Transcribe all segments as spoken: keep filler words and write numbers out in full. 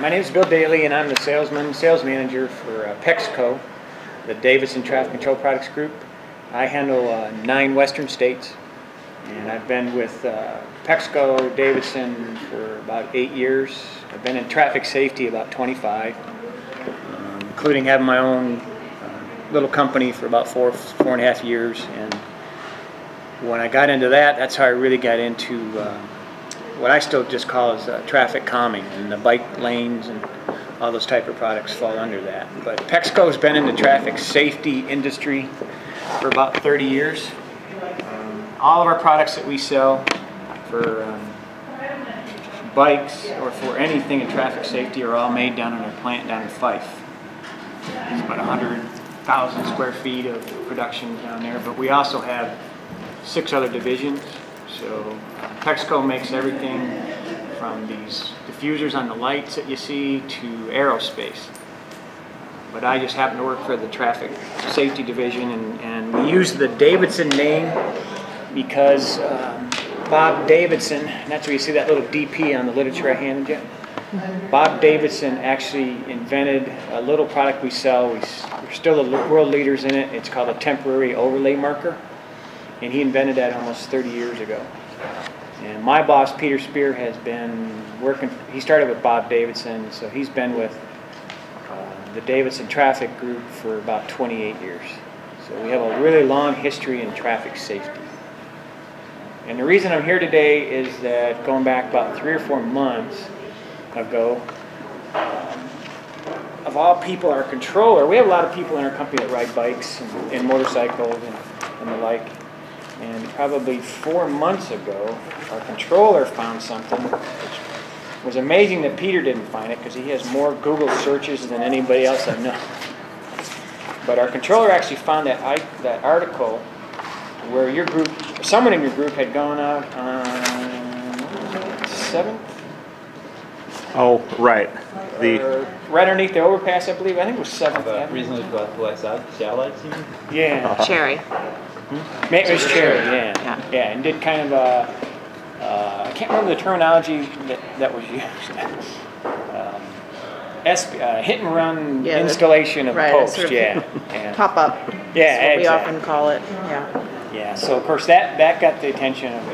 My name is Bill Daly, and I'm the salesman, sales manager for uh, Pexco, the Davidson Traffic Control Products Group. I handle uh, nine western states, and I've been with uh, Pexco Davidson for about eight years. I've been in traffic safety about twenty-five, um, including having my own uh, little company for about four, four and a half years. And when I got into that, that's how I really got into uh, what I still just call is uh, traffic calming, and the bike lanes and all those type of products fall under that. But Pexco's been in the traffic safety industry for about thirty years. Um, all of our products that we sell for um, bikes or for anything in traffic safety are all made down in our plant down in Fife. It's about one hundred thousand square feet of production down there, but we also have six other divisions. So Pexco makes everything from these diffusers on the lights that you see to aerospace. But I just happen to work for the Traffic Safety Division, and, and we use the Davidson name because um, Bob Davidson, and that's where you see that little D P on the literature I handed you. Mm-hmm. Bob Davidson actually invented a little product we sell. We, we're still the world leaders in it. It's called a temporary overlay marker. And he invented that almost thirty years ago. And my boss, Peter Speer, has been working, he started with Bob Davidson, so he's been with uh, the Davidson Traffic Group for about twenty-eight years. So we have a really long history in traffic safety. And the reason I'm here today is that going back about three or four months ago, um, of all people, our controller, we have a lot of people in our company that ride bikes and, and motorcycles and, and the like. And probably four months ago, our controller found something, which was amazing that Peter didn't find it, because he has more Google searches than anybody else I know. But our controller actually found that, I, that article where your group, someone in your group had gone out on seventh? Oh, right. The right underneath the overpass, I believe. I think it was seventh. Uh, reasonably blessed satellites, you mean? Yeah. Cherry. Hmm? It was Cherry, yeah. yeah. Yeah, and did kind of a, uh, I can't remember the terminology that, that was used. um, S, uh, hit and run yeah, installation of right, posts, sort of yeah. yeah. Pop up. Yeah, that's what exactly. We often call it, yeah. Yeah, so of course that, that got the attention of,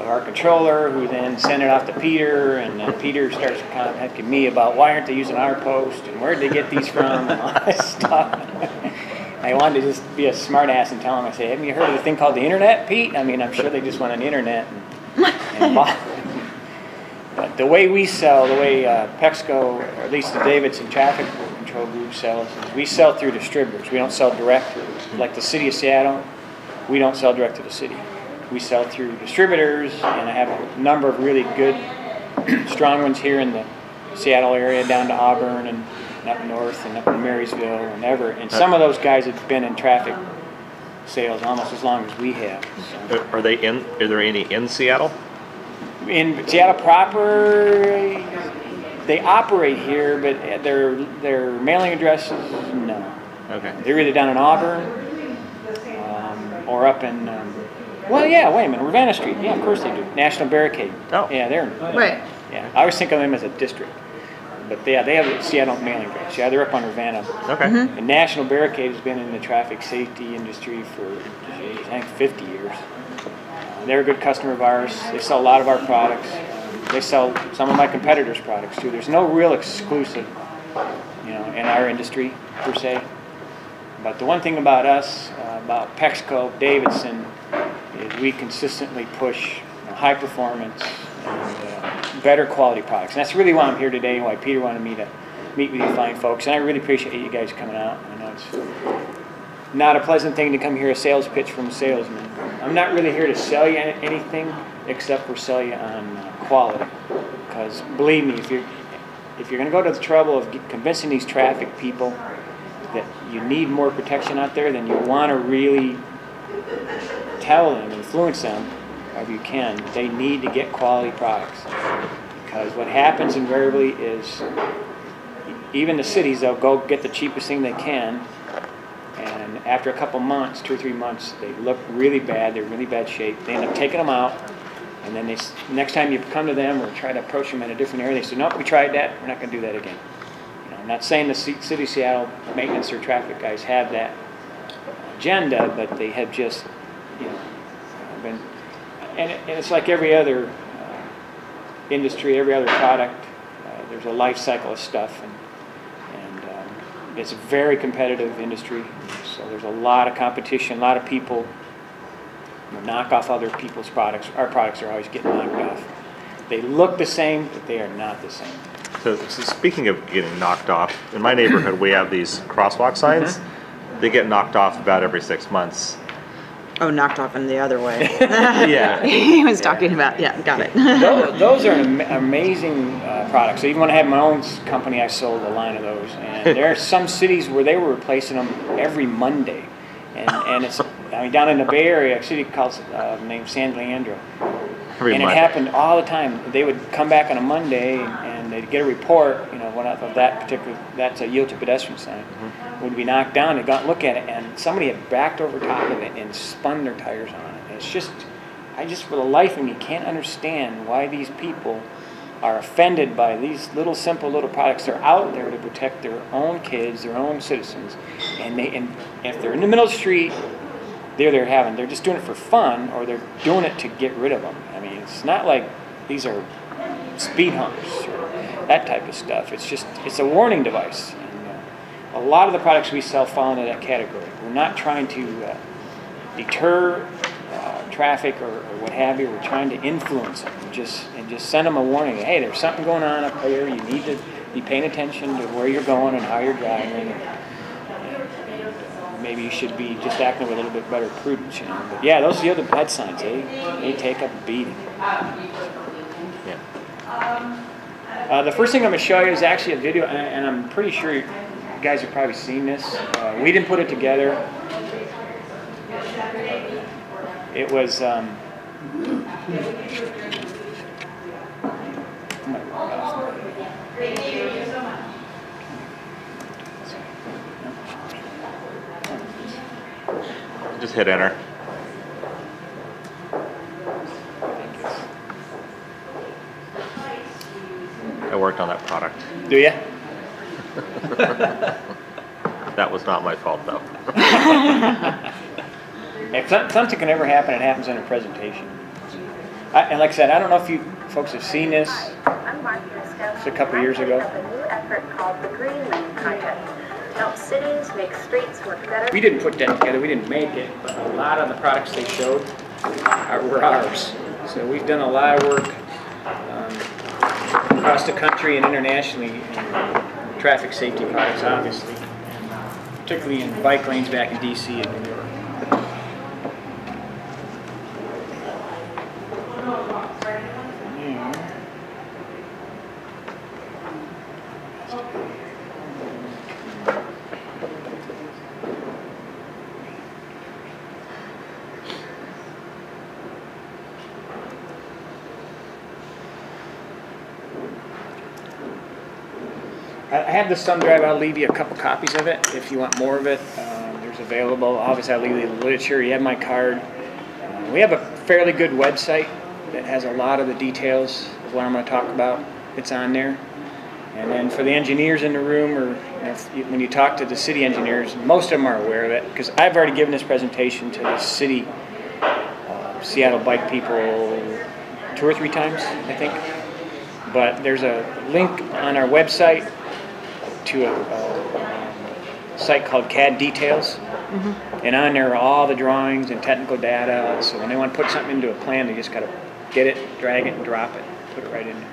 of our controller, who then sent it off to Peter, and then Peter starts contacting me about why aren't they using our post, and where did they get these from, and all that stuff. I wanted to just be a smart ass and tell him, I say, haven't you heard of the thing called the internet, Pete? I mean, I'm sure they just went on the internet and, and bought it. But the way we sell, the way uh, Pexco, or at least the Davidson Traffic Control Group sells, is we sell through distributors. We don't sell direct. Like the city of Seattle, we don't sell direct to the city. We sell through distributors, and I have a number of really good, strong ones here in the Seattle area, down to Auburn, and up north and up in Marysville and ever, and some of those guys have been in traffic sales almost as long as we have. So. Are they in? Are there any in Seattle? In Seattle proper, they operate here, but their their mailing addresses, no. Okay. They're either down in Auburn um, or up in. Um, well, yeah. Wait a minute, Ravenna Street. Yeah, of course they do. National Barricade. Oh. Yeah, they're right. Yeah, I always think of them as a district. But yeah, they have a Seattle mailing branch. Yeah, they're up on Urbana. Okay. Mm-hmm. The National Barricade has been in the traffic safety industry for, geez, I think, fifty years. Uh, they're a good customer of ours. They sell a lot of our products. They sell some of my competitors' products, too. There's no real exclusive, you know, in our industry, per se. But the one thing about us, uh, about Pexco Davidson, is we consistently push you know, high performance and uh, better quality products. And that's really why I'm here today, why Peter wanted me to meet with you fine folks. And I really appreciate you guys coming out. I know it's not a pleasant thing to come hear a sales pitch from a salesman. I'm not really here to sell you anything except for sell you on quality. Because believe me, if you're, if you're going to go to the trouble of convincing these traffic people that you need more protection out there, then you want to really tell them, influence them, if you can, they need to get quality products. Because what happens invariably is even the cities, they'll go get the cheapest thing they can, and after a couple months, two or three months, they look really bad, they're in really bad shape, they end up taking them out, And then they, next time you come to them or try to approach them in a different area, they say, nope, we tried that, we're not going to do that again. You know, I'm not saying the C City of Seattle maintenance or traffic guys have that agenda, but they have just, you know, been, and, it, and it's like every other uh, industry, every other product, uh, there's a life cycle of stuff, and, and um, it's a very competitive industry, so there's a lot of competition, a lot of people. Knock off other people's products. Our products are always getting knocked off. They look the same, but they are not the same. So, so speaking of getting knocked off, in my neighborhood we have these crosswalk signs. Mm-hmm. They get knocked off about every six months. Oh, knocked off in the other way. Yeah. He was talking yeah. about, yeah, got it. those, those are am amazing uh, products. So even when I had my own company, I sold a line of those. And there are some cities where they were replacing them every Monday. And, and it's, I mean, down in the Bay Area, a city calls uh, named San Leandro, Every and it Monday. happened all the time. They would come back on a Monday, and they'd get a report. You know, one of that particular, that's a yield to pedestrian sign, mm-hmm. would be knocked down. They'd go and look at it, and somebody had backed over top of it and spun their tires on it. And it's just, I just for the life of me, you can't understand why these people are offended by these little simple little products. They're out there to protect their own kids, their own citizens, and they and if they're in the middle of the street, they're they're having they're just doing it for fun, or they're doing it to get rid of them. I mean, it's not like these are speed humps or that type of stuff. It's just it's a warning device. And, uh, a lot of the products we sell fall into that category. We're not trying to uh, deter Uh, traffic or, or what have you. We're trying to influence them and just, and just send them a warning. Hey, there's something going on up there. You need to be paying attention to where you're going and how you're driving. And, and, and maybe you should be just acting with a little bit better prudence. You know? But yeah, those are the other bad signs. They, they take up a beating. Yeah. Uh, the first thing I'm going to show you is actually a video, and, and I'm pretty sure you guys have probably seen this. Uh, we didn't put it together. It was, um, just hit enter. I worked on that product. Do you? That was not my fault, though. If something can ever happen, it happens in a presentation. I, and like I said, I don't know if you folks have seen this. It's a couple years ago. We didn't put that together. We didn't make it. But a lot of the products they showed are, were ours. So we've done a lot of work um, across the country and internationally in traffic safety products, obviously, particularly in bike lanes back in D C and New York. I have this thumb drive. I'll leave you a couple copies of it if you want more of it. Um, there's available. Obviously, I'll leave you the literature. You have my card. Uh, we have a fairly good website that has a lot of the details of what I'm going to talk about. It's on there. And then for the engineers in the room, or you know, when you talk to the city engineers, most of them are aware of it because I've already given this presentation to the city, uh, Seattle bike people, two or three times, I think. But there's a link on our website to a, a site called C A D Details, mm-hmm. and on there are all the drawings and technical data, so when they want to put something into a plan, they just got to get it, drag it, and drop it, put it right in there.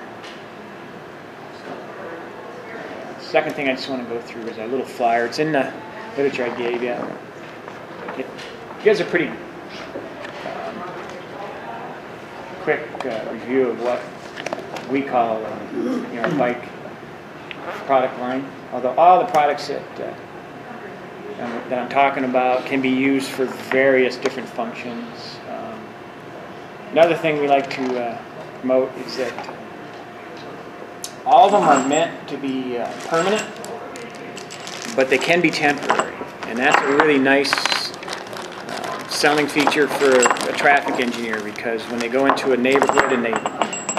Second thing I just want to go through is a little flyer. It's in the literature I gave you. It, you guys are pretty um, quick uh, review of what we call uh, you know, bike product line. Although all the products that, uh, that I'm talking about can be used for various different functions. Um, another thing we like to uh, promote is that all of them are meant to be uh, permanent, but they can be temporary. And that's a really nice uh, selling feature for a traffic engineer, because when they go into a neighborhood and they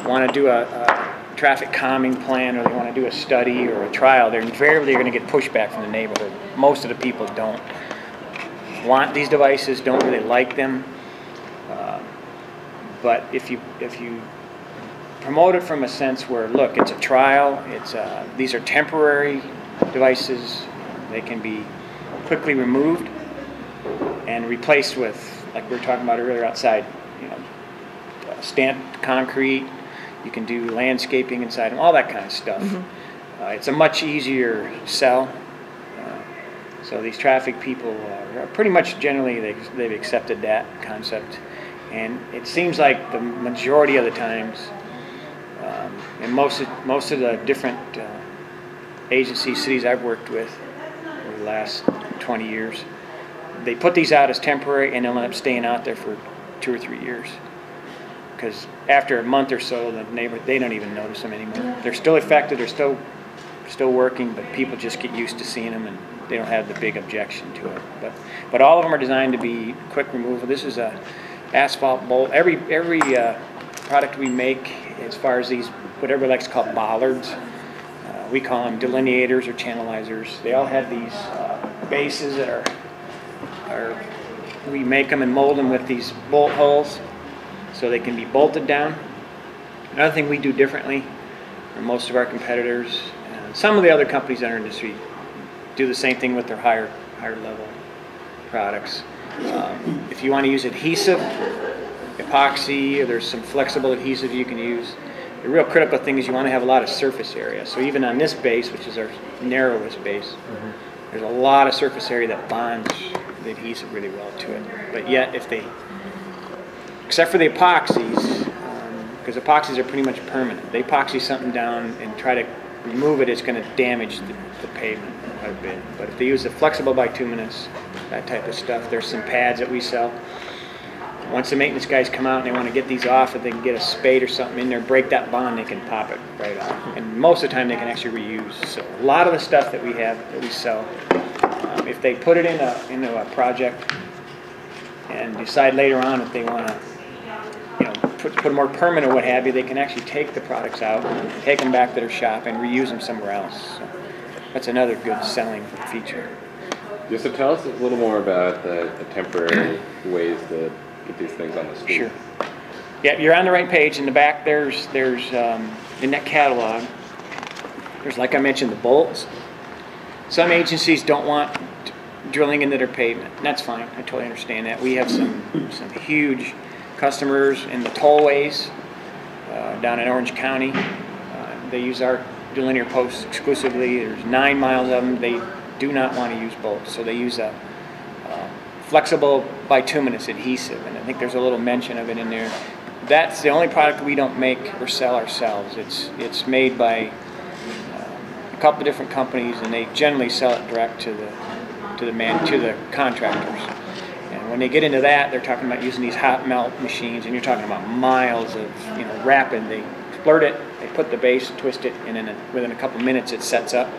want to do a, a traffic calming plan, or they want to do a study or a trial, they're invariably going to get pushback from the neighborhood. Most of the people don't want these devices, don't really like them. Uh, but if you if you promote it from a sense where, look, it's a trial, it's uh, these are temporary devices, they can be quickly removed and replaced with, like we were talking about earlier outside, you know, uh, stamped concrete, you can do landscaping inside them, all that kind of stuff. Mm-hmm. Uh, it's a much easier sell. Uh, so these traffic people are pretty much generally, they, they've accepted that concept. And it seems like the majority of the times, um, and most of, most of the different uh, agencies, cities I've worked with over the last twenty years, they put these out as temporary and they'll end up staying out there for two or three years. Because after a month or so, the neighborhood, they don't even notice them anymore. They're still effective, they're still, still working, but people just get used to seeing them and they don't have the big objection to it. But, but all of them are designed to be quick removal. This is a asphalt bolt. Every every uh, product we make, as far as these, whatever Lex called bollards, uh, we call them delineators or channelizers. They all have these uh, bases that are, are, we make them and mold them with these bolt holes so they can be bolted down. Another thing we do differently from most of our competitors, and some of the other companies in our industry do the same thing with their higher higher level products. Um, if you want to use adhesive, epoxy, or there's some flexible adhesive you can use. The real critical thing is you want to have a lot of surface area. So even on this base, which is our narrowest base, mm-hmm. there's a lot of surface area that bonds the adhesive really well to it. But yet, if they, except for the epoxies, because um, epoxies are pretty much permanent. They epoxy something down and try to remove it, it's going to damage the, the pavement quite a bit. But if they use the flexible bituminous, that type of stuff, there's some pads that we sell. Once the maintenance guys come out and they want to get these off, if they can get a spade or something in there, break that bond, they can pop it right off. And most of the time they can actually reuse. So a lot of the stuff that we have, that we sell, um, if they put it in a, into a project and decide later on if they want to, you know, put, put them more permanent or what have you, they can actually take the products out, take them back to their shop and reuse them somewhere else. So that's another good selling feature. Yeah, so tell us a little more about the, the temporary ways to get these things on the street. Sure. Yeah, you're on the right page. In the back, there's, there's um, in that catalog, there's, like I mentioned, the bolts. Some agencies don't want drilling into their pavement. That's fine. I totally understand that. We have some, some huge customers in the tollways uh, down in Orange County. Uh, they use our delinear posts exclusively. There's nine miles of them. They do not want to use bolts, so they use a uh, flexible bituminous adhesive, and I think there's a little mention of it in there. That's the only product we don't make or sell ourselves. It's it's made by uh, a couple of different companies, and they generally sell it direct to the to the man to the contractors. And when they get into that, they're talking about using these hot melt machines, and you're talking about miles of you know rapid. They splurt it, they put the base, twist it, and then within a couple minutes it sets up.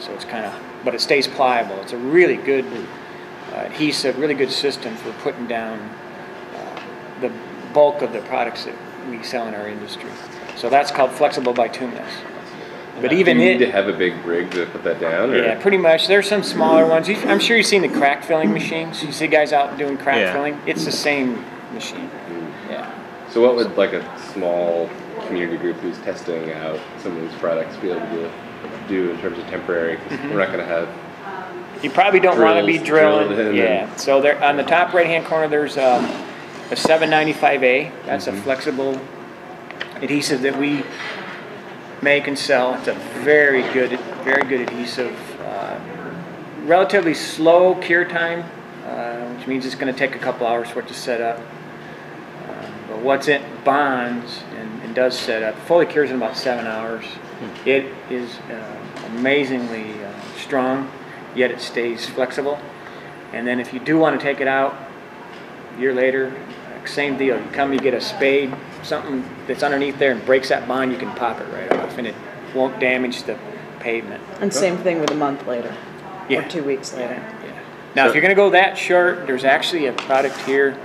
So it's kind of, but it stays pliable. It's a really good uh, adhesive, really good system for putting down uh, the bulk of the products that we sell in our industry. So that's called flexible bituminous. But even you need it, to have a big rig to put that down? Or? Yeah, pretty much. There's some smaller ones. I'm sure you've seen the crack filling machines. You see guys out doing crack yeah. filling. It's the same machine. Yeah. So what would like a small community group who's testing out some of these products be able to do? do in terms of temporary, because mm-hmm. we're not going to have... You probably don't want to be drilling. Yeah, so there, on the top right-hand corner there's um, a seven ninety-five A. That's mm-hmm. a flexible adhesive that we make and sell. It's a very good, very good adhesive. Uh, relatively slow cure time, uh, which means it's going to take a couple hours for it to set up. Uh, but once it bonds and, and does set up, fully cures in about seven hours. It is uh, amazingly uh, strong, yet it stays flexible. And then if you do want to take it out a year later, same deal. You come, you get a spade, something that's underneath there and breaks that bond, you can pop it right off and it won't damage the pavement. And same thing with a month later yeah. or two weeks later. Yeah. Now, so if you're going to go that short, there's actually a product here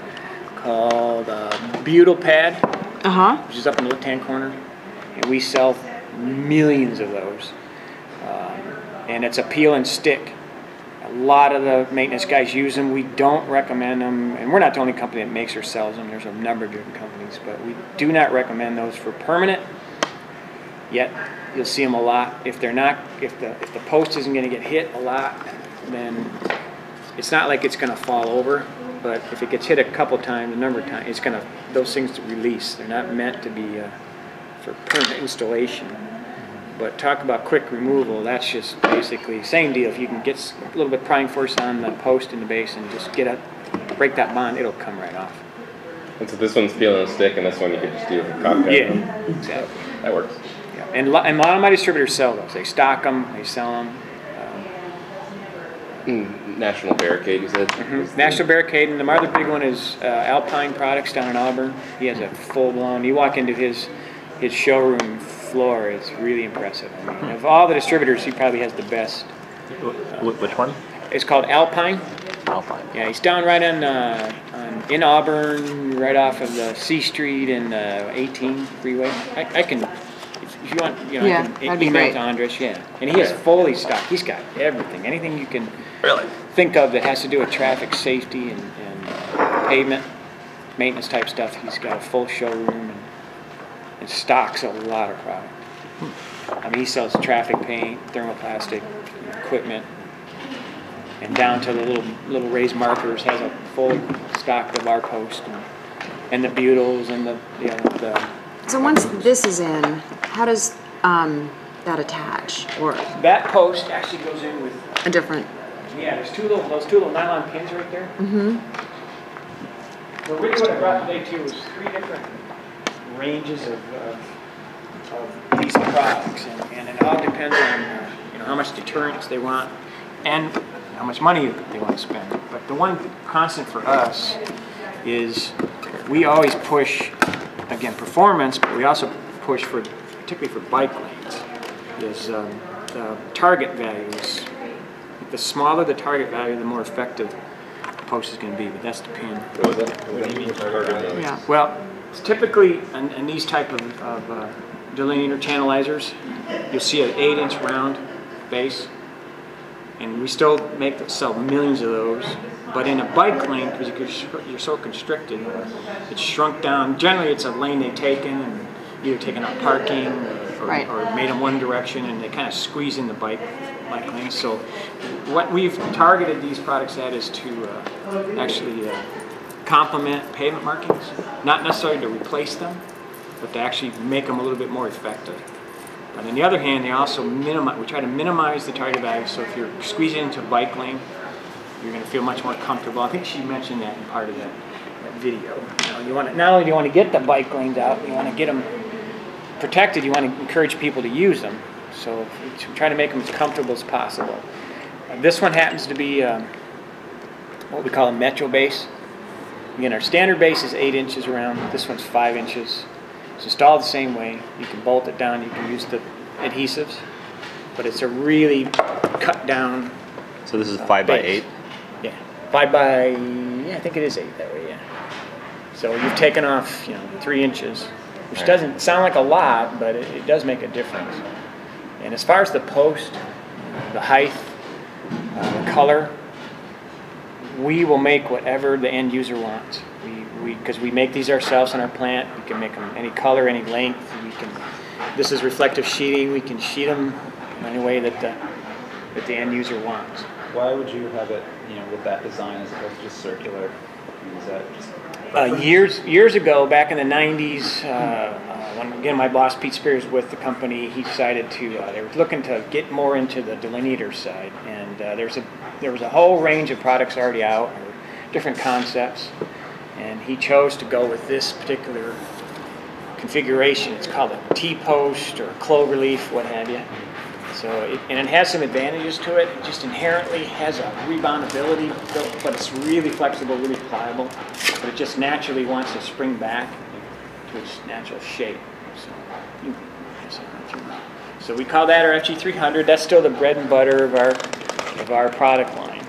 called uh, Butyl Pad, uh-huh. which is up in the left-hand corner, and we sell millions of those. Um, and it's a peel and stick. A lot of the maintenance guys use them. We don't recommend them, and we're not the only company that makes or sells them. There's a number of different companies, but we do not recommend those for permanent. Yet, you'll see them a lot. If they're not, if the if the post isn't going to get hit a lot, then it's not like it's going to fall over. But if it gets hit a couple times, a number of times, it's going to those things to release. They're not meant to be uh, for permanent installation. But talk about quick removal, that's just basically same deal. If you can get a little bit prying force on the post in the base and just get up, break that bond, it'll come right off. And so this one's peeling a stick, and this one you can just do with a cocktail. Yeah, exactly. So that works. Yeah. And, and a lot of my distributors sell those. They stock them, they sell them. Um, National Barricade, you said? Mm-hmm. National Barricade, and the other big one is uh, Alpine Products down in Auburn. He has a full-blown, you walk into his, his showroom floor, is really impressive. I mean, of all the distributors, he probably has the best. Uh, Which one? It's called Alpine. Alpine. Yeah, he's down right on, uh, on in Auburn, right off of the C Street and uh, eighteen freeway. I, I can, if you want, you know, yeah, I can email to Andres. Yeah, and he has fully stocked. He's got everything, anything you can really think of that has to do with traffic safety and, and uh, pavement maintenance type stuff. He's got a full showroom. And, and stocks a lot of product. I mean, he sells traffic paint, thermoplastic equipment, and down to the little little raised markers. Has a full stock of our post and, and the butyls and the, you know, the. So once this is in, how does um, that attach or? That post actually goes in with a different. Yeah, there's two little those two little nylon pins right there. Mm-hmm. Well, really, what I brought today too was three different ranges of, of, of these products, and, and it all depends on uh, you know, how much deterrence they want and how much money they want to spend. But the one constant for us is we always push, again, performance, but we also push for, particularly for bike lanes, is um, the target values. The smaller the target value, the more effective the post is going to be. But that's the pin. What was that? What do you mean target values? Yeah. Well, typically, in, in these type of, of uh, delineator channelizers, you'll see an eight inch round base, and we still make them sell millions of those. But in a bike lane, because you're so constricted, it's shrunk down. Generally, it's a lane they've taken, and either taken out parking or, right. or made them one direction, and they kind of squeeze in the bike bike lane. So, what we've targeted these products at is to uh, actually. Uh, complement pavement markings, not necessarily to replace them, but to actually make them a little bit more effective. But on the other hand, they also minimize, we try to minimize the target value, so if you're squeezing into a bike lane, you're going to feel much more comfortable. I think she mentioned that in part of that, that video. You know, you want to, not only do you want to get the bike lanes out, you want to get them protected, you want to encourage people to use them. So we try to make them as comfortable as possible. Uh, this one happens to be um, what we call a metro base. Again, our standard base is eight inches around. This one's five inches. It's installed the same way. You can bolt it down. You can use the adhesives, but it's a really cut down. So this is uh, five base. by eight. Yeah, five by yeah. I think it is eight that way. Yeah. So you've taken off, you know, three inches, which right. doesn't sound like a lot, but it, it does make a difference. And as far as the post, the height, uh, the color. We will make whatever the end user wants. We, because we, we make these ourselves in our plant. We can make them any color, any length. We can. This is reflective sheeting. We can sheet them in any way that the, that the end user wants. Why would you have it, you know, with that design as opposed to just circular? Is that just uh, years years ago, back in the nineties, uh, uh, when again my boss Pete Speer was with the company, he decided to uh, they were looking to get more into the delineator side, and uh, there's a There was a whole range of products already out, or different concepts, and he chose to go with this particular configuration. It's called a T-post or a cloverleaf, what have you. So, it, and it has some advantages to it. It just inherently has a reboundability, but it's really flexible, really pliable. But it just naturally wants to spring back to its natural shape. So, you know, so we call that our F G three hundred. That's still the bread and butter of our. of our product line.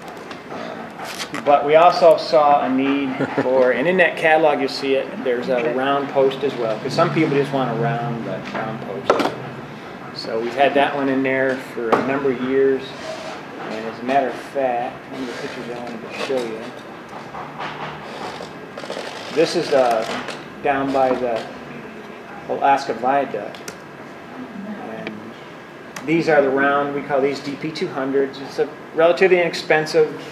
But we also saw a need for, and in that catalog you'll see it, there's a round post as well, because some people just want a round, but round post. So we've had that one in there for a number of years. And as a matter of fact, one of the pictures I wanted to show you. This is uh, down by the Alaska Viaduct. And these are the round, we call these D P two hundreds. It's a relatively inexpensive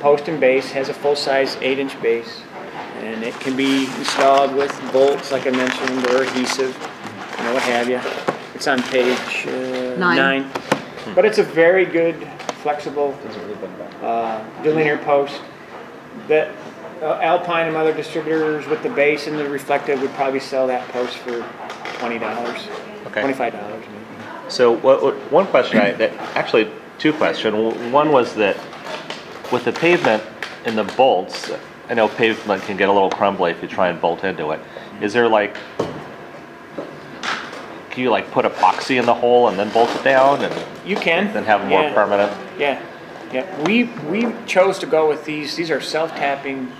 post and base, has a full-size eight inch base. And it can be installed with bolts, like I mentioned, or adhesive, you know, what have you. It's on page uh, nine. nine. But it's a very good, flexible uh, delinear post that uh, Alpine and other distributors with the base and the reflective would probably sell that post for twenty dollars, okay. twenty-five dollars. Maybe. So what, what, one question, I, that, actually two questions. One was that with the pavement and the bolts, I know pavement can get a little crumbly if you try and bolt into it. Is there like... Do you like put epoxy in the hole and then bolt it down, and you can then have more yeah. permanent? Yeah, yeah. We we chose to go with these. These are self-tapping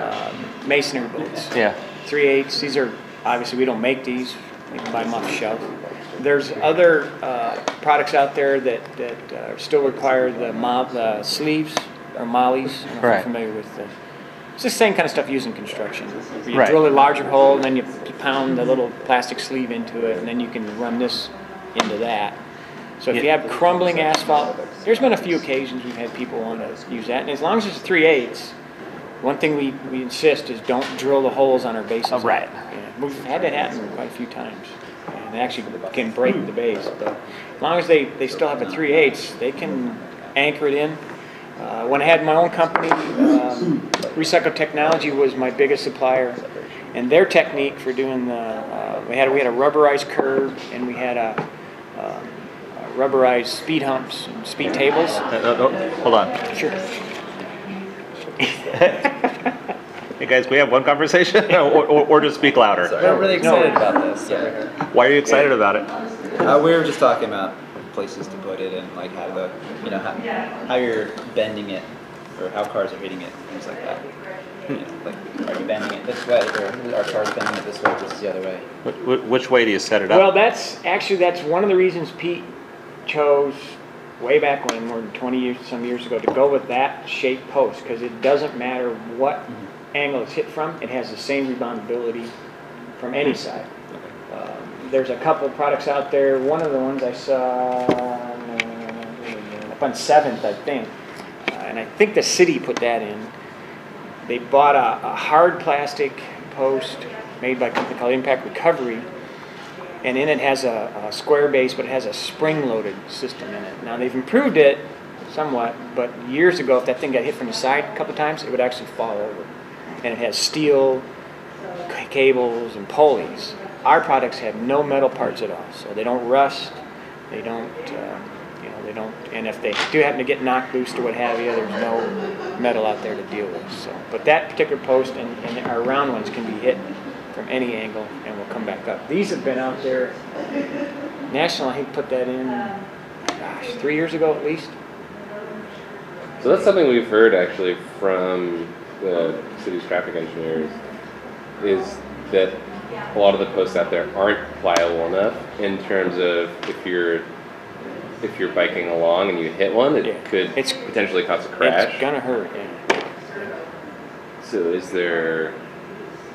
um, masonry bolts. Yeah, three eighths. These are obviously we don't make these. You can buy them off the shelf. There's other uh, products out there that that uh, still require the mob uh, sleeves or mollies. I don't know if right. you're familiar with the. It's the same kind of stuff used in construction. You right. drill a larger hole, and then you pound the little plastic sleeve into it, and then you can run this into that. So if yeah. you have crumbling asphalt, there's been a few occasions we've had people want to use that. And as long as it's three eighths, one thing we, we insist is don't drill the holes on our bases. Oh, right. Yeah. We've had that happen quite a few times. And they actually can break the base. But as long as they, they still have a three eighths, they can anchor it in. Uh, when I had my own company, um, Recycle Technology was my biggest supplier, and their technique for doing the uh, we had we had a rubberized curb, and we had a, uh, a rubberized speed humps and speed tables. Uh, oh, oh, hold on. Sure. Hey guys, we have one conversation, or, or, or just speak louder. Sorry. We're really excited no. about this. Yeah. Why are you excited yeah. about it? Uh, we were just talking about places to put it and like how the you know how, how you're bending it or how cars are hitting it, things like that. Hmm. You know, like are you bending it this way or are cars bending it this way versus the other way? Which, which way do you set it up? Well, that's actually that's one of the reasons Pete chose way back when, more than twenty years some years ago, to go with that shape post because it doesn't matter what mm-hmm. angle it's hit from, it has the same reboundability from any side. Okay. Um, There's a couple products out there. One of the ones I saw um, up on seventh, I think, uh, and I think the city put that in. They bought a, a hard plastic post made by a company called Impact Recovery, and in it has a, a square base, but it has a spring-loaded system in it. Now, they've improved it somewhat, but years ago, if that thing got hit from the side a couple times, it would actually fall over. And it has steel cables and pulleys. Our products have no metal parts at all, so they don't rust. They don't, uh, you know, they don't. And if they do happen to get knocked loose or what have you, there's no metal out there to deal with. So, but that particular post and, and our round ones can be hit from any angle and will come back up. These have been out there. National, I think, put that in, gosh, three years ago at least. So that's something we've heard actually from the city's traffic engineers is that. A lot of the posts out there aren't pliable enough in terms of if you're if you're biking along and you hit one, it yeah. could it's, potentially cause a crash. It's gonna hurt. Yeah. So, is there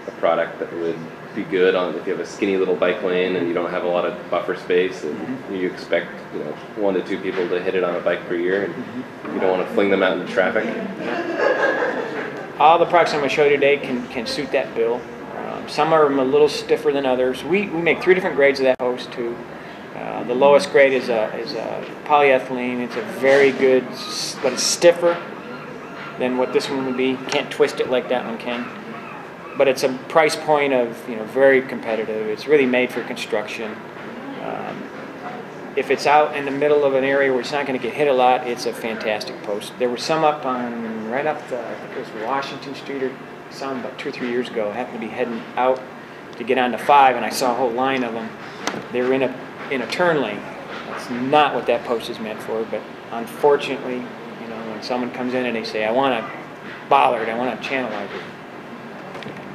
a product that would be good on if you have a skinny little bike lane and you don't have a lot of buffer space and mm-hmm. you expect you know one to two people to hit it on a bike per year and mm-hmm. you don't want to fling them out into traffic? All the products I'm gonna show you today can can suit that bill. Some are a little stiffer than others. We, we make three different grades of that post too. Uh, the lowest grade is a, is a polyethylene. It's a very good, but it's stiffer than what this one would be. Can't twist it like that one can. But it's a price point of you know very competitive. It's really made for construction. Um, if it's out in the middle of an area where it's not going to get hit a lot, it's a fantastic post. There was some up on right up the I think it was Washington Street or. Saw them about two or three years ago. I happened to be heading out to get onto five, and I saw a whole line of them. They were in a in a turn lane. That's not what that post is meant for. But unfortunately, you know, when and someone comes in and they say, I want a bollard, I want a channelizer.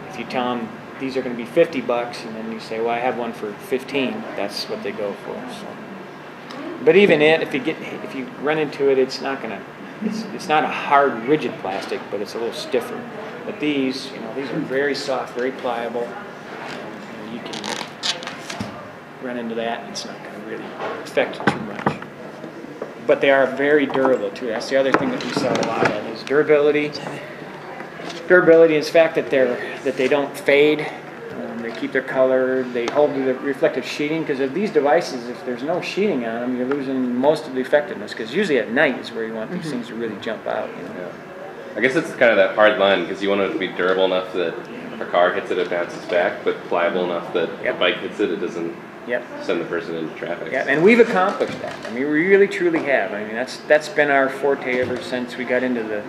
If you tell them these are going to be fifty bucks, and then you say, well, I have one for fifteen, that's what they go for. So. But even it, if you get, if you run into it, it's not going to, it's, it's not a hard, rigid plastic, but it's a little stiffer. But these, you know, these are very soft, very pliable. And you can run into that, and it's not going to really affect it too much. But they are very durable too. That's the other thing that we sell a lot of is durability. Durability is the fact that they're that they don't fade. Um, they keep their color. They hold the reflective sheeting, because of these devices, if there's no sheeting on them, you're losing most of the effectiveness. Because usually at night is where you want these mm-hmm. things to really jump out. You know? Yeah. I guess it's kind of that hard line, because you want it to be durable enough that if a car hits it, it bounces back, but pliable enough that yep. a bike hits it, it doesn't. Yep. Send the person into traffic. Yeah, and we've accomplished that. I mean, we really, truly have. I mean, that's that's been our forte ever since we got into the,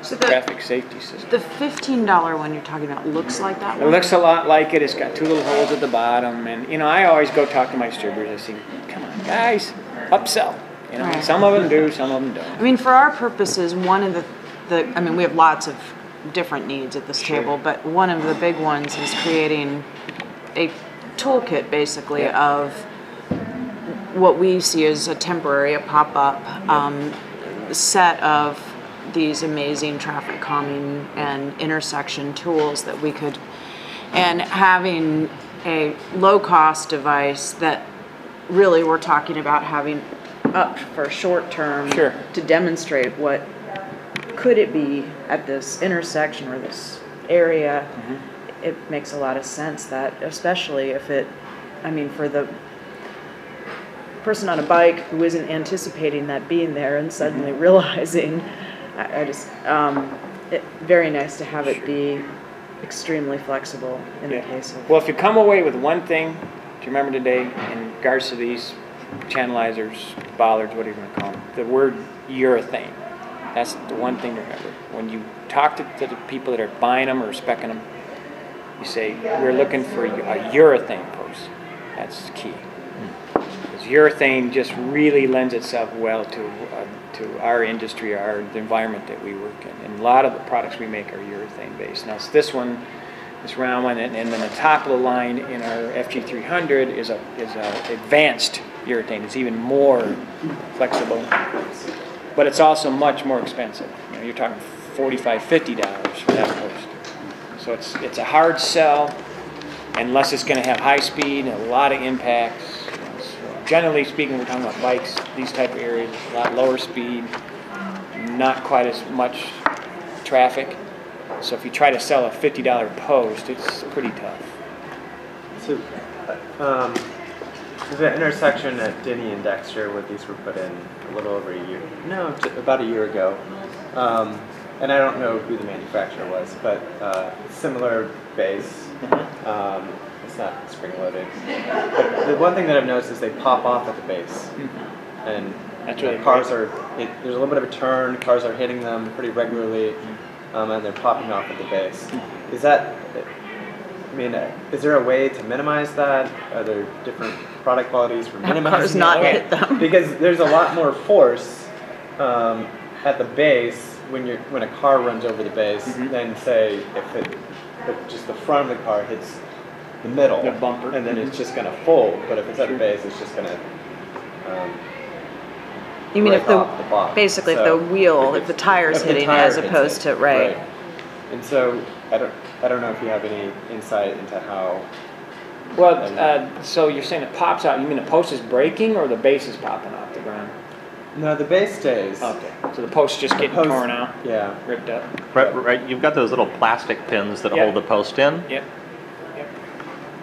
so the traffic safety system. The fifteen dollar one you're talking about looks like that one? It looks a lot like it. It's got two little holes at the bottom. And, you know, I always go talk to my distributors. I say, come on, guys, upsell. You know, right. Some of them do, some of them don't. I mean, for our purposes, one of the, the I mean, we have lots of different needs at this sure. table, but one of the big ones is creating a toolkit basically yeah. of what we see as a temporary, a pop-up um, set of these amazing traffic calming and intersection tools that we could, and having a low-cost device that really we're talking about having up for short-term sure. to demonstrate what could it be at this intersection or this area. Mm-hmm. It makes a lot of sense that, especially if it, I mean, for the person on a bike who isn't anticipating that being there and suddenly mm-hmm. realizing, I, I just, um, it, very nice to have it sure. be extremely flexible in yeah. the case of. Well, if you come away with one thing to remember today in regards to these channelizers, bollards, what are you going to call them, the word urethane. That's the one thing to remember. When you talk to, to the people that are buying them or speccing them, you say, we're looking for a urethane post. That's key. Because urethane just really lends itself well to uh, to our industry, our the environment that we work in. And a lot of the products we make are urethane-based. Now, it's this one, this round one, and, and then the top of the line in our F G three hundred is a is a advanced urethane. It's even more flexible. But it's also much more expensive. You know, you're talking forty-five, fifty dollars for that post. So it's, it's a hard sell unless it's going to have high speed and a lot of impacts. So generally speaking, we're talking about bikes, these type of areas, a lot lower speed, not quite as much traffic. So if you try to sell a fifty dollar post, it's pretty tough. So um, the intersection at Denny and Dexter where these were put in a little over a year, no, about a year ago. Um, And I don't know who the manufacturer was, but uh, similar base. Mm-hmm. um, it's not spring-loaded. But the one thing that I've noticed is they pop off at the base. Mm-hmm. And that's really cars great. Are, it, there's a little bit of a turn, cars are hitting them pretty regularly, mm-hmm. um, and they're popping off at the base. Mm-hmm. Is that, I mean, is there a way to minimize that? Are there different product qualities for minimizing cars not that? Hit them. Because there's a lot more force um, at the base when you're when a car runs over the base, mm-hmm. then say if it if just the front of the car hits the middle, the bumper, and then mm-hmm. it's just going to fold. But if it's at the base, it's just going to. Um, you mean if the, the basically so if the wheel, if, if the tire's if hitting, the tire as opposed to right. right. And so I don't I don't know if you have any insight into how. Well, uh, so you're saying it pops out. You mean the post is breaking or the base is popping off the ground? No, the base stays. Okay. So the posts just get torn out. Yeah. Ripped up. Right, right. You've got those little plastic pins that yep. hold the post in. Yep. Yep.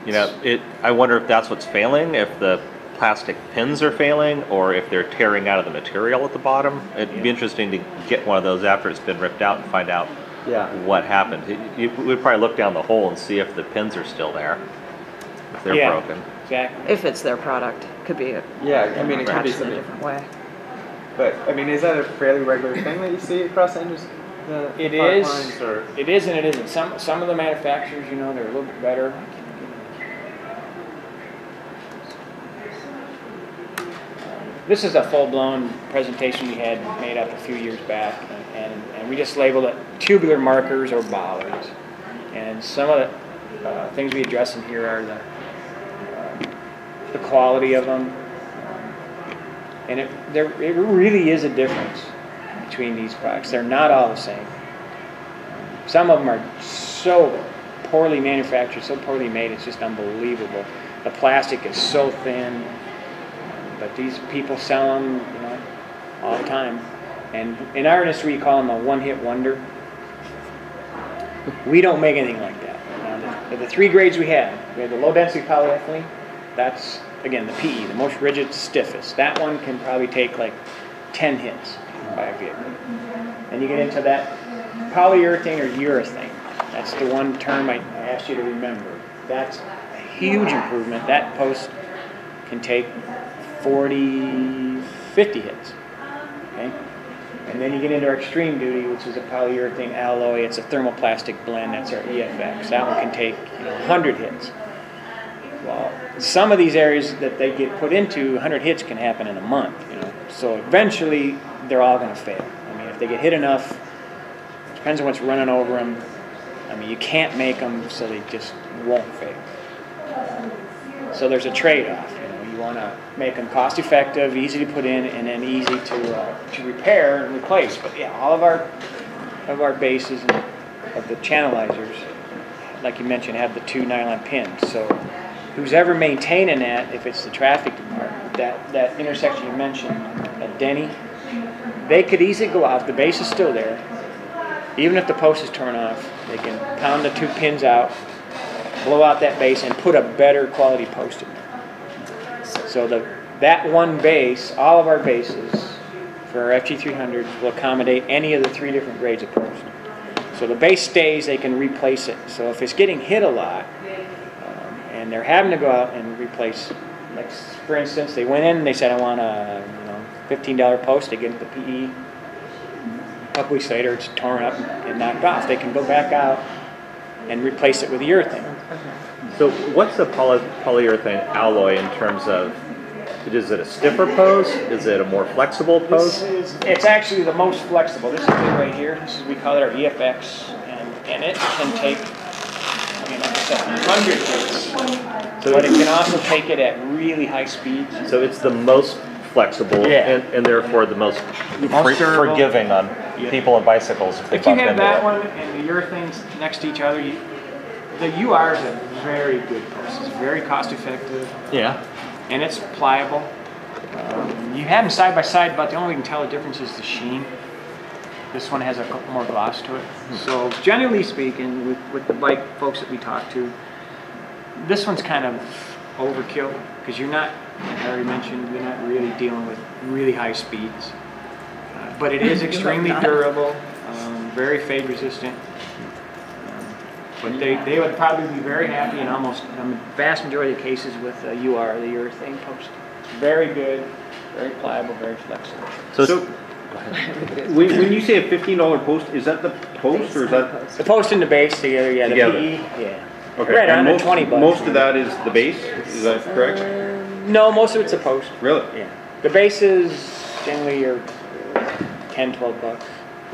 You know, it. I wonder if that's what's failing. If the plastic pins are failing, or if they're tearing out of the material at the bottom. It'd yep. be interesting to get one of those after it's been ripped out and find out yeah. what happened. You, you, we'd probably look down the hole and see if the pins are still there. If they're yeah. broken. Exactly. If it's their product, could be. A, yeah. I mean, it could be something in a different way. But I mean, is that a fairly regular thing that you see across the industry? The it is. Lines or? It is, and it isn't. Some some of the manufacturers, you know, they're a little bit better. Um, This is a full-blown presentation we had made up a few years back, and, and, and we just labeled it tubular markers or bollards. And some of the uh, things we address in here are the, uh, the quality of them. And it, there, it really is a difference between these products. They're not all the same. Some of them are so poorly manufactured, so poorly made, it's just unbelievable. The plastic is so thin, but these people sell them, you know, all the time. And in our industry, we call them a one-hit wonder. We don't make anything like that. Now, the, the three grades we have, we have the low-density polyethylene. That's, again, the P E, the most rigid, stiffest. That one can probably take like ten hits by a vehicle. And you get into that polyurethane or urethane. That's the one term I asked you to remember. That's a huge improvement. That post can take forty, fifty hits. Okay? And then you get into our extreme duty, which is a polyurethane alloy. It's a thermoplastic blend. That's our E F X. That one can take, you know, one hundred hits. Well, some of these areas that they get put into, one hundred hits can happen in a month. You know, so eventually they're all going to fail. I mean, if they get hit enough, depends on what's running over them. I mean, you can't make them, so they just won't fail. So there's a trade-off. You know, you want to make them cost-effective, easy to put in, and then easy to uh, to repair and replace. But yeah, all of our of our bases and of the channelizers, like you mentioned, have the two nylon pins. So who's ever maintaining that, if it's the traffic department, that, that intersection you mentioned at Denny, they could easily go out. The base is still there. Even if the post is torn off, they can pound the two pins out, blow out that base, and put a better quality post in there. So the, that one base, all of our bases for our F G three hundreds will accommodate any of the three different grades of post. So the base stays, they can replace it. So if it's getting hit a lot, and they're having to go out and replace, like for instance, they went in and they said, I want a you know, fifteen dollar post. They get the P E. A couple weeks later, it's torn up and knocked off. They can go back out and replace it with the urethane. So what's the poly polyurethane alloy in terms of, is it a stiffer post? Is it a more flexible post? This is, it's actually the most flexible. This is it right here. This is, we call it our E F X, and, and it can take one hundred hits, so but it can also take it at really high speeds. So it's the most flexible, yeah. and, and therefore the most, most forgiving on yeah. people and bicycles. If, they if you have that it. one and the urethanes next to each other, you, the U R is a very good post. It's very cost effective. Yeah, and it's pliable. Um, you have them side by side, but the only way you can tell the difference is the sheen. This one has a couple more gloss to it. Hmm. So generally speaking, with, with the bike folks that we talk to, this one's kind of overkill because you're not, like I already mentioned, you're not really dealing with really high speeds. Uh, but it is extremely durable, um, very fade resistant. Um, but they, they would probably be very happy in almost in the vast majority of cases with uh, U R, the urethane post. Very good, very pliable, very flexible. So, so when, when you say a fifteen dollar post, is that the post or is that the post and the base together? Yeah, the together. P E. Yeah. Okay. Right on most, twenty bucks. Most of that is the base. Is that correct? Uh, no, most of it's the post. Really? Yeah. The bases generally are ten, twelve bucks,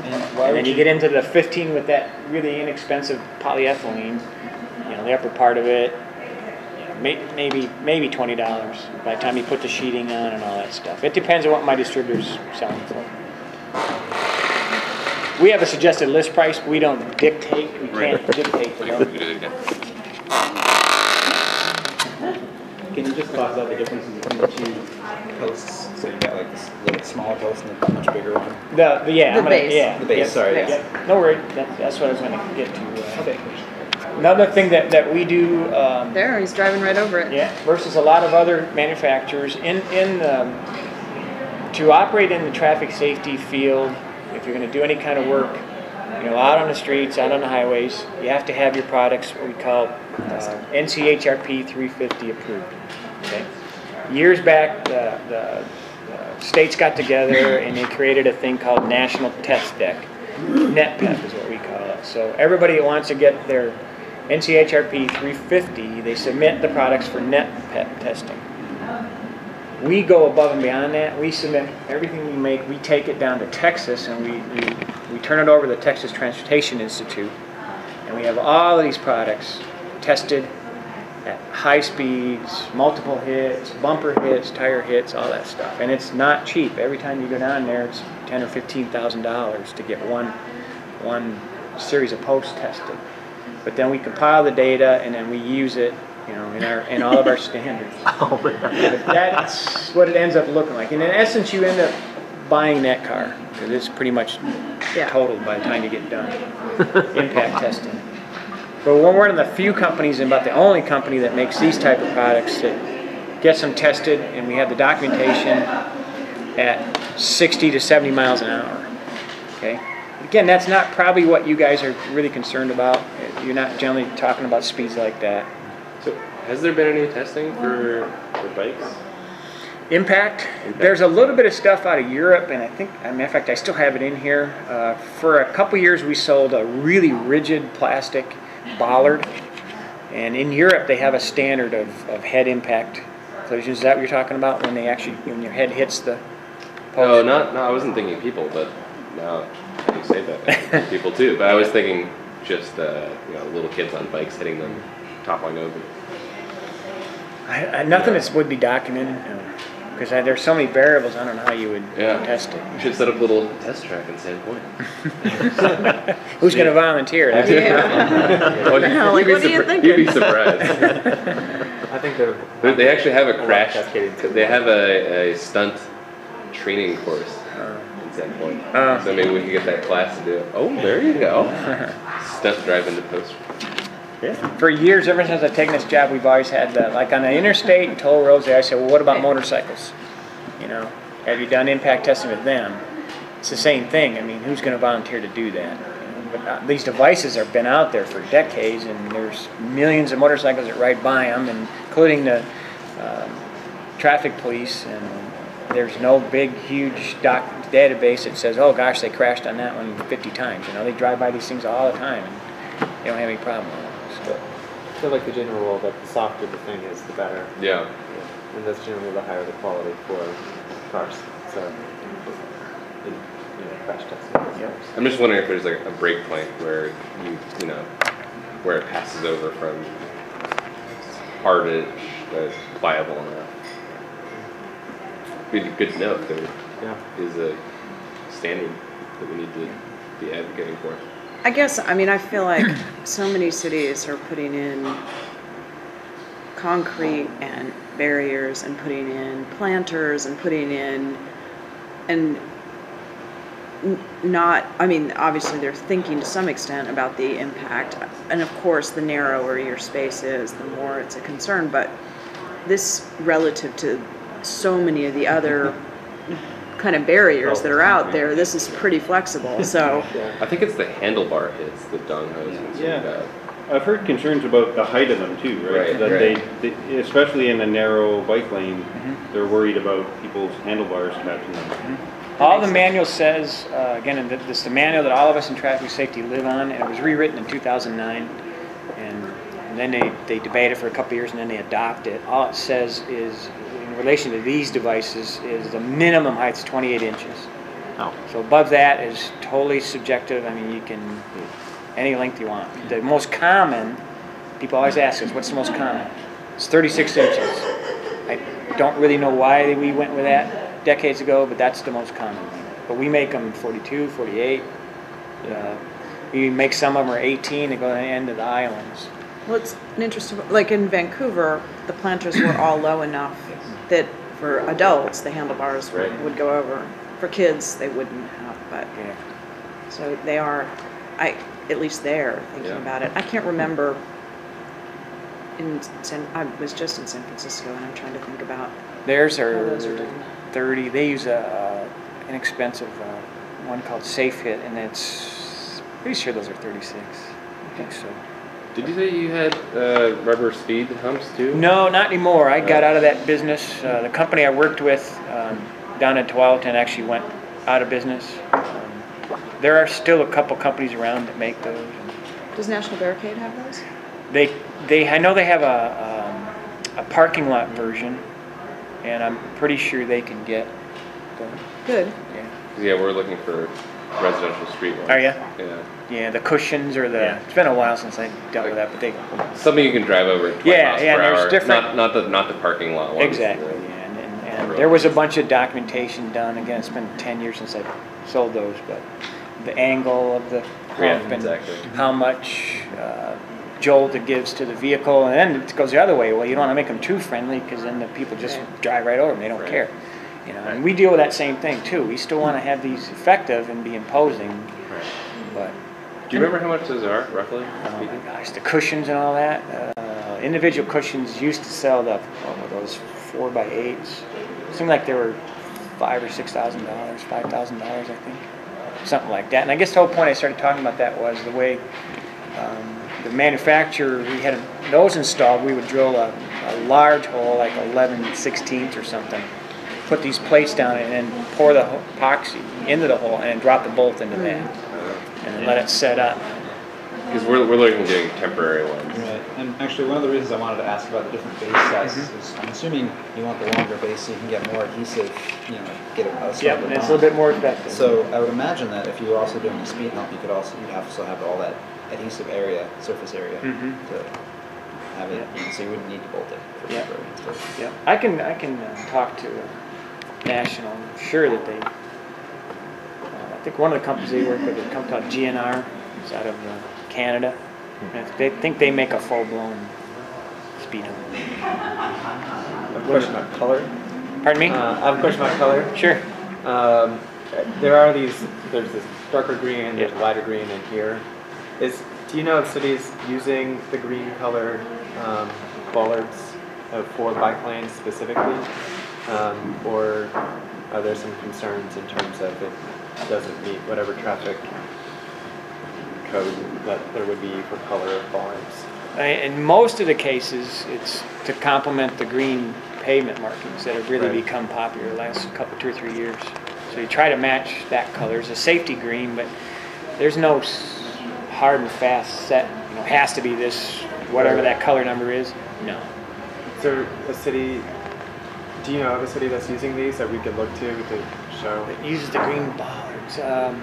and, and then you, you get into the fifteen with that really inexpensive polyethylene. You know, the upper part of it. Maybe maybe twenty dollars by the time you put the sheeting on and all that stuff. It depends on what my distributor's selling for. We have a suggested list price, but we don't dictate. We can't dictate. You know? Can you just talk about the differences between the two posts? So you got like this little smaller post and a much bigger one. The, the yeah. The I'm base. Gonna, yeah. The base. Yeah, sorry. Yeah. Yeah. No worry. That, that's what I was going to get to. Uh, okay. Another thing that, that we do... Um, there, he's driving right over it. Yeah, versus a lot of other manufacturers. in in um, To operate in the traffic safety field, if you're going to do any kind of work, you know, out on the streets, out on the highways, you have to have your products, what we call uh, N C H R P three fifty approved. Okay? Years back, the, the, the states got together and they created a thing called National Test Deck. NetPEP is what we call it. So everybody that wants to get their N C H R P three fifty, they submit the products for NetPEP testing. We go above and beyond that. We submit everything we make. We take it down to Texas, and we, we, we turn it over to the Texas Transportation Institute. And we have all of these products tested at high speeds, multiple hits, bumper hits, tire hits, all that stuff. And it's not cheap. Every time you go down there, it's ten or fifteen thousand dollars to get one one series of posts tested. But then we compile the data, and then we use it, you know, in our in all of our standards. Oh, but that's what it ends up looking like. And in essence, you end up buying that car because it's pretty much yeah. totaled by the time you get done impact testing. But we're one of the few companies, and about the only company, that makes these type of products that gets them tested, and we have the documentation at sixty to seventy miles an hour. Okay. Again, that's not probably what you guys are really concerned about. You're not generally talking about speeds like that. So, has there been any testing for, for bikes? Impact? Impact. There's a little bit of stuff out of Europe, and I think, as a matter of fact, I still have it in here. Uh, for a couple years, we sold a really rigid plastic bollard, and in Europe they have a standard of, of head impact collisions. Is that what you're talking about, when they actually, when your head hits the post? No, not, no, I wasn't thinking people, but now how do you say that? People too, but I was thinking just uh, you know, little kids on bikes hitting them toppling over. I, I, nothing yeah. that would be documented, because no. there's so many variables, I don't know how you would yeah. test it. You should set up a little test track in San Juan. Who's going to volunteer? That's yeah. well, no, you'd, like, what are you thinking? You'd be surprised. I think they're, they actually have a crash. They have a, a stunt training course uh, in San Juan. Uh, so maybe we can get that class to do it. Oh, there you go. Stunt driving to post. Yeah. For years, ever since I've taken this job, we've always had that. Like on the interstate and toll roads, I said, well, what about motorcycles? You know, have you done impact testing with them? It's the same thing. I mean, who's going to volunteer to do that? But uh, these devices have been out there for decades, and there's millions of motorcycles that ride by them, and including the uh, traffic police. And there's no big, huge doc database that says, oh gosh, they crashed on that one fifty times. You know, they drive by these things all the time, and they don't have any problem with it. I feel like the general rule that the softer the thing is, the better. Yeah. yeah. And that's generally the higher the quality for cars. So, you know, crash testing. Yeah. I'm just wondering if there's like a break point where you, you know, where it passes over from hardish to pliable enough. It'd be good to know if there yeah. is a standard that we need to be advocating for. I guess, I mean, I feel like so many cities are putting in concrete and barriers and putting in planters and putting in, and not, I mean, obviously they're thinking to some extent about the impact. And of course, the narrower your space is, the more it's a concern. But this, relative to so many of the other kind of barriers that are out there, this is pretty flexible. So yeah. I think it's the handlebar hits, the dung hose. Yeah, about. I've heard concerns about the height of them too, right? right that right. They, they, especially in a narrow bike lane, mm-hmm. they're worried about people's handlebars catching them. Mm-hmm. All the sense. Manual says, uh, again, and this is the manual that all of us in traffic safety live on, and it was rewritten in two thousand nine, and, and then they they debate it for a couple of years, and then they adopt it. All it says is, relation to these devices, is the minimum height is twenty-eight inches. Oh. So above that is totally subjective. I mean, you can any length you want. The most common, people always ask us, what's the most common? It's thirty-six inches. I don't really know why we went with that decades ago, but that's the most common. But we make them forty-two, forty-eight. Uh, we make some of them are eighteen and go to the end of the islands. Well, it's an interesting, like in Vancouver, the planters were all low enough that for adults the handlebars would, right. would go over. For kids they wouldn't have, but yeah. so they are, I at least they're thinking yeah. about it. I can't remember, in San, I was just in San Francisco and I'm trying to think about. Theirs are, are thirty, they use a uh, inexpensive uh, one called Safe Hit, and it's, pretty sure those are thirty-six, I think so. Did you say you had uh, rubber speed humps too? No, not anymore. I got out of that business. Uh, the company I worked with um, down in Tualatin actually went out of business. Um, there are still a couple companies around that make those. Does National Barricade have those? They, they. I know they have a, um, a parking lot version, and I'm pretty sure they can get them. Good. Yeah. Yeah, we're looking for residential street ones. Are you? Yeah. Yeah, the cushions or the. Yeah. It's been a while since I dealt like, with that, but they. Something you can drive over. At yeah, miles yeah. Per and there's hour. Different. Not, not the not the parking lot ones. Exactly. Yeah, and, and, and there was a bunch of documentation done. Again, it's been ten years since I've sold those, but the angle of the pump yeah, and exactly. how much uh, jolt it gives to the vehicle, and then it goes the other way. Well, you don't want to make them too friendly because then the people just right. drive right over them. They don't right. care. You know, and we deal with that same thing too. We still want to have these effective and be imposing. Right. But do you remember how much those are roughly? Oh my gosh, the cushions and all that. Uh, individual cushions used to sell the what were those four by eights. It seemed like they were five or six thousand dollars, five thousand dollars, I think, something like that. And I guess the whole point I started talking about that was the way um, the manufacturer, we had those installed. We would drill a, a large hole, like eleven sixteenths or something. Put these plates down and then pour the epoxy into the hole and then drop the bolt into that and then yeah. let it set up. Because we're, we're looking at doing temporary ones. Right. And actually one of the reasons I wanted to ask about the different base sizes mm-hmm. is I'm assuming you want the longer base so you can get more adhesive, you know, get it out. Yeah, and it's a little bit more effective. So I would imagine that if you were also doing a speed hump, you could also you'd have to have all that adhesive area, surface area mm-hmm. to have it, yeah. so you wouldn't need to bolt it for yeah. temporary. So. Yeah. I can, I can uh, talk to... Uh, National, I'm sure that they, uh, I think one of the companies they work with is a company called G N R, it's out of uh, Canada, and they think they make a full-blown speed hump. A question about color. Pardon me? Uh, I have a question about color. Sure. Um, there are these, there's this darker green and there's yeah. lighter green in here. Is, do you know if cities using the green color um, bollards uh, for bike lanes specifically? Um, or are there some concerns in terms of it doesn't meet whatever traffic code that there would be for color of bollards? In most of the cases, it's to complement the green pavement markings that have really right. become popular the last couple, two or three years. So you try to match that color. It's a safety green, but there's no hard and fast set. You know, it has to be this, whatever right. that color number is. No. So a city... Do you know of a city that's using these that we could look to to show? It uses the green bollards. Um,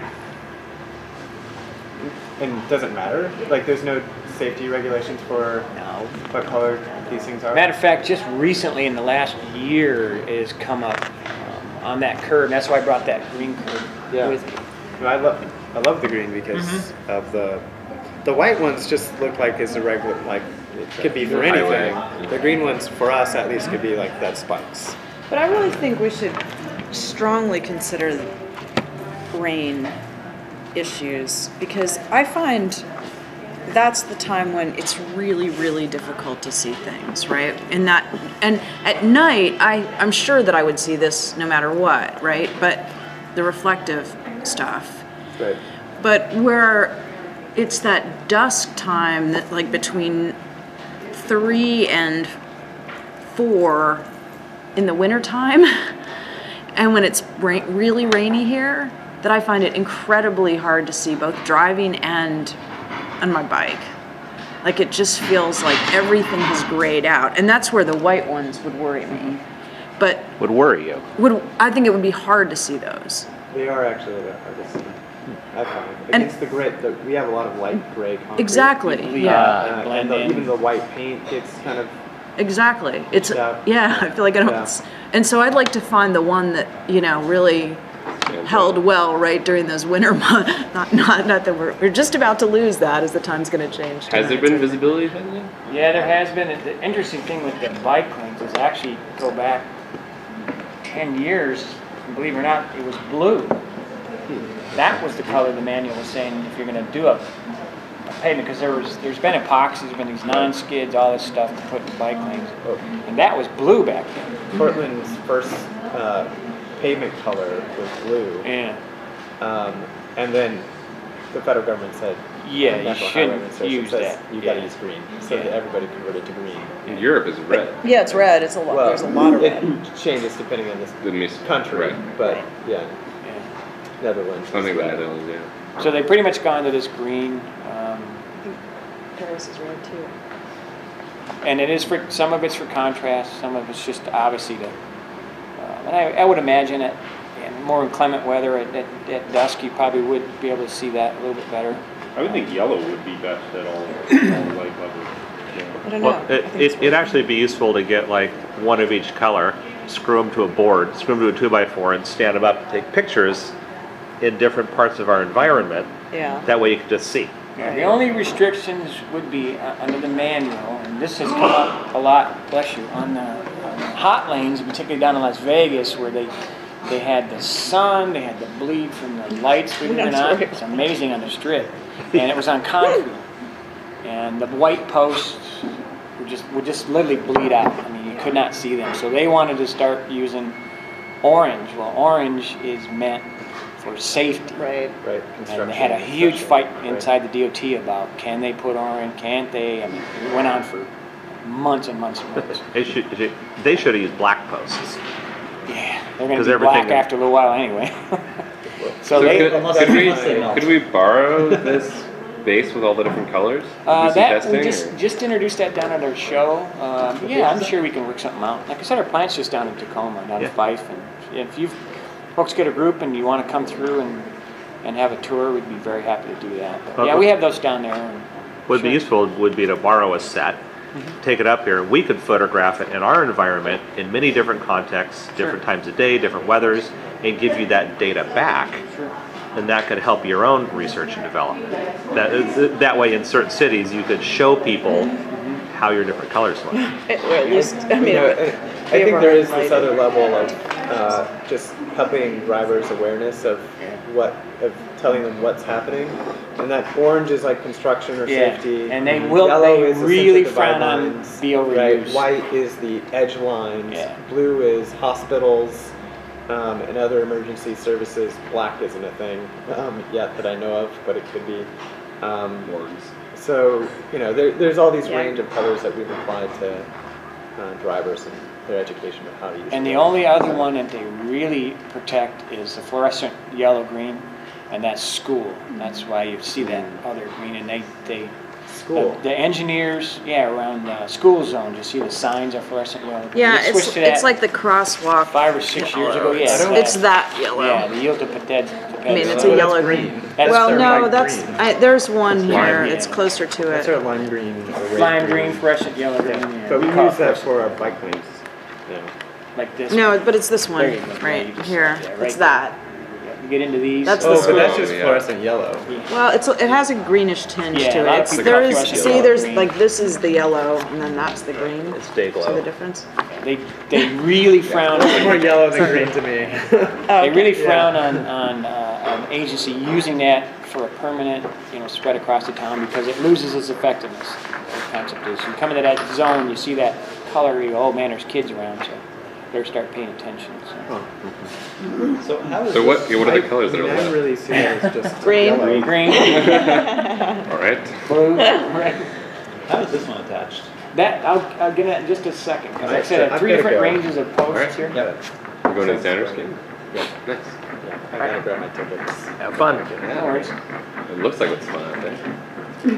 and does it matter? Like, there's no safety regulations for no. what color these things are? Matter of fact, just recently in the last year it has come up um, on that curve. And that's why I brought that green curve yeah. with me. No, I, love, I love the green because mm-hmm. of the... The white ones just look like it's a regular... like. It could be for anything. The green ones, for us at least, could be like that spikes. But I really think we should strongly consider rain issues because I find that's the time when it's really, really difficult to see things, right? And that, and at night, I, I'm sure that I would see this no matter what, right? But the reflective stuff. Right. But where it's that dusk time that, like, between three and four in the winter time, and when it's ra really rainy here, that I find it incredibly hard to see both driving and on my bike. Like it just feels like everything has grayed out, and that's where the white ones would worry me. But would worry you? Would I think it would be hard to see those? They are actually that hard to see. I find against and the gray, the, we have a lot of light gray concrete. Exactly. Yeah. Uh, and, and the, even the white paint gets kind of. Exactly. It's yeah. yeah I feel like I don't. Yeah. And so I'd like to find the one that you know really yeah, held well right during those winter months. Not not not that we're we're just about to lose that as the time's going to change. Has there been visibility then? Yeah, there has been. The interesting thing with the bike lanes is actually go back ten years. Believe it or not, it was blue. That was the color the manual was saying if you're going to do a, a pavement, because there was, there's been epoxies, there's been these non-skids, all this stuff to put in bike lanes, and that was blue back then. Portland's first uh, pavement color was blue. Yeah. Um, and then the federal government said, yeah, you shouldn't use that. You got to use green, so yeah. that everybody converted to green. In Europe, it's red. Yeah, it's red. It's a lot. Well, there's a lot of red. It changes depending on this country, right. but yeah. Netherlands. Something about Netherlands, yeah. So they've pretty much gone to this green. Um, I think Paris is red too. And it is for some of it's for contrast, some of it's just obviously to And I, I would imagine it in more inclement weather at, at, at dusk, you probably would be able to see that a little bit better. I would think yellow would be best at all, all light levels. Yeah. I don't know. Well, it, I it, it'd actually be useful to get like one of each color, screw them to a board, screw them to a two by four, and stand them up and take pictures in different parts of our environment. Yeah. That way you can just see. Yeah, the only restrictions would be uh, under the manual, and this has come up a lot, bless you, on the, on the hot lanes, particularly down in Las Vegas, where they they had the sun, they had the bleed from the lights, believe it or not. It's amazing on the strip, and it was on concrete, and the white posts would just would just literally bleed out. I mean, you could not see them, so they wanted to start using orange. Well, orange is meant for safety. Right. Right. And they had a huge fight inside right. the D O T about can they put orange, can't they? I mean, it went on for months and months and months. They should, they should have used black posts. Yeah, they're going to be black after a little while anyway. so, so they, could, could, we, could we borrow this base with all the different colors? Uh, that we just, just introduced that down at our show. Um, yeah, I'm sure we can work something out. Like I said, our plant's just down in Tacoma, down yeah. in Fife, and if you've folks get a group and you want to come through and, and have a tour, we'd be very happy to do that. But okay. Yeah, we have those down there. And would sure. be useful would be to borrow a set, mm-hmm. take it up here. We could photograph it in our environment in many different contexts, different sure. times of day, different weathers, and give you that data back. Sure. And that could help your own research and development. That, is, that way in certain cities you could show people mm-hmm. how your different colors look. Or at least, I mean, you know, I think there is this other level of uh, just helping drivers awareness of what, of telling them what's happening, and that orange is like construction or yeah. safety, and they will yellow they is really frown on the overuse. Right? White is the edge lines, yeah. blue is hospitals um, and other emergency services. Black isn't a thing um, yet that I know of, but it could be. Um, Wards. So, you know, there, there's all these yeah. range of colors that we've applied to uh, drivers and their education of how to use them. And the only other one that they really protect is the fluorescent yellow-green, and that's school. And that's why you see that other green. And they, they school. The, the engineers, yeah, around the school zone, you see the signs are fluorescent yellow. Green. Yeah, it's, it's like the crosswalk. Five or six yellow. years ago, yeah. It's, it's that, that yellow. Yeah, the yield to potential. I mean, it's a yellow green. Well, no, that's I, there's one here. It's closer to it. That's our lime green. Lime green, fluorescent yellow green. But we use that for our bike lanes. Like this. No, but it's this one right here. It's that. You get into these. That's the school. But that's just fluorescent yellow. Well, it's it has a greenish tinge to it. There is see, there's like this is the yellow, and then that's the green. It's day glow. See the difference? They they really frown. It's more yellow than green to me. They really frown on on. An agency using that for a permanent, you know, spread across the town because it loses its effectiveness. The concept is, you come into that zone, you see that color, you go, oh man, there's kids around, so better start paying attention. So, oh. so, how is so what? Yeah, what are the colors that are left? Really see it just green, yellow. green. All right. Blue. Right. How is this one attached? That I'll I'll get that in just a second. Because like I said, so three different go. ranges of posts right. here. Yeah. We're going so to the Sanders game. Yeah. Nice. I gotta grab my tickets. Have fun. Yeah. No worries. It looks like it's fun out there.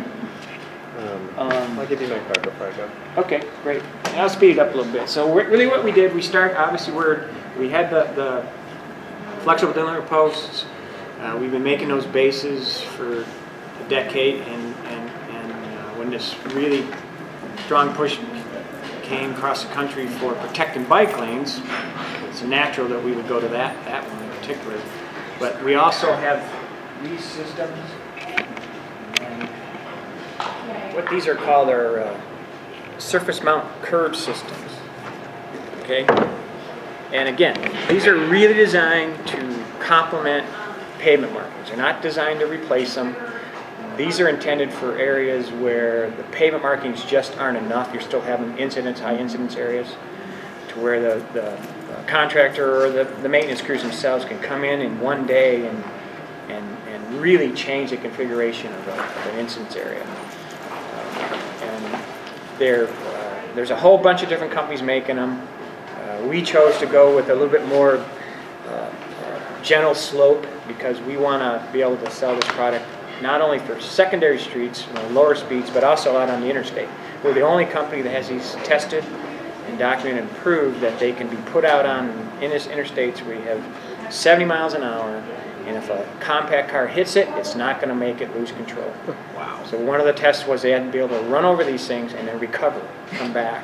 um, um, I'll give you my card before I go. Okay, great. And I'll speed it up a little bit. So we're, really what we did, we start, obviously we're, we had the, the flexible delinear posts. Uh, we've been making those bases for a decade, and, and, and uh, when this really strong push came across the country for protecting bike lanes, it's natural that we would go to that, that one. Particularly. But we also have these systems, and what these are called are uh, surface mount curb systems. Okay, and again, these are really designed to complement pavement markings. They're not designed to replace them. These are intended for areas where the pavement markings just aren't enough. You're still having incidents, high incidence areas, to where the, the contractor or the, the maintenance crews themselves can come in in one day and and, and really change the configuration of, a, of an incident area. Uh, and there, uh, there's a whole bunch of different companies making them. Uh, we chose to go with a little bit more uh, uh, gentle slope because we want to be able to sell this product not only for secondary streets, you know, lower speeds, but also out on the interstate. We're the only company that has these tested and document and prove that they can be put out on in this interstates where you have seventy miles an hour, and if a compact car hits it, it's not going to make it lose control. Wow. So one of the tests was they had to be able to run over these things and then recover, come back.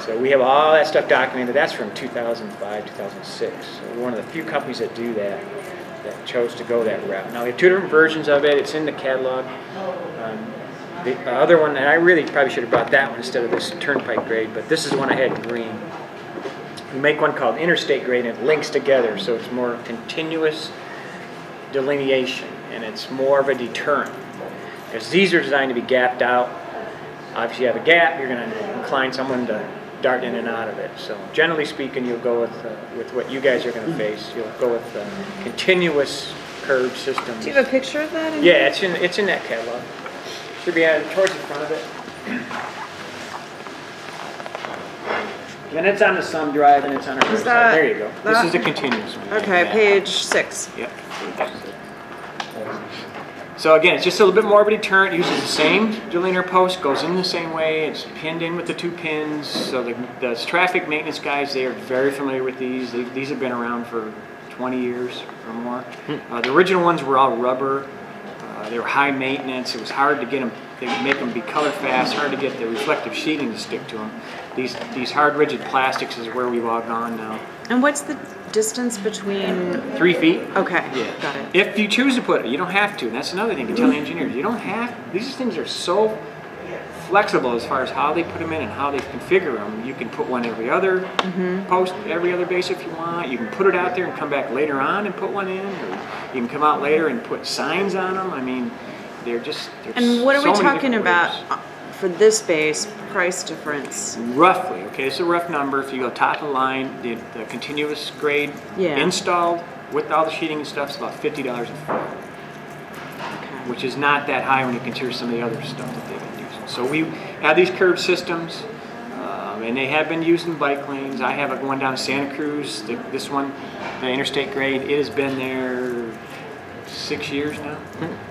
So we have all that stuff documented. That's from two thousand five, two thousand six. So we're one of the few companies that do that, that chose to go that route. Now we have two different versions of it. It's in the catalog. Um, the other one, and I really probably should have brought that one instead of this turnpike grade, but this is one I had in green. We make one called interstate grade, and it links together, so it's more continuous delineation, and it's more of a deterrent. Because these are designed to be gapped out. Obviously you have a gap, you're going to incline someone to dart in and out of it. So generally speaking, you'll go with uh, with what you guys are going to face. You'll go with uh, continuous curve systems. Do you have a picture of that? Yeah, it's in, it's in that catalog. Should be added towards the front of it. And it's on the thumb drive, and it's on our website. There you go. That? This is a continuous one. Okay, yeah. Page six. Yep. So again, it's just a little bit more of a deterrent. It uses the same delinear post, goes in the same way. It's pinned in with the two pins. So the, the traffic maintenance guys, they are very familiar with these. They, these have been around for twenty years or more. Uh, the original ones were all rubber. Uh, they were high maintenance. It was hard to get them. They would make them be color fast. Hard to get the reflective sheeting to stick to them. These these hard rigid plastics is where we've all gone now. And what's the distance between? Three feet. Okay. Yeah. Got it. If you choose to put it, you don't have to. And that's another thing to tell the engineers. You don't have. These things are so flexible as far as how they put them in and how they configure them. You can put one every other mm-hmm. post, every other base if you want. You can put it out there and come back later on and put one in. Or you can come out later and put signs on them. I mean, they're just. And what are so we talking about ways. For this base? Price difference? Roughly, okay, it's a rough number. If you go top of the line, the, the continuous grade yeah. installed with all the sheeting and stuff is about fifty dollars a foot, okay. Which is not that high when you consider some of the other stuff that they've been using. So we have these curved systems, um, and they have been used in bike lanes. I have a going down to Santa Cruz, the, this one, the interstate grade, it has been there six years now. Mm-hmm.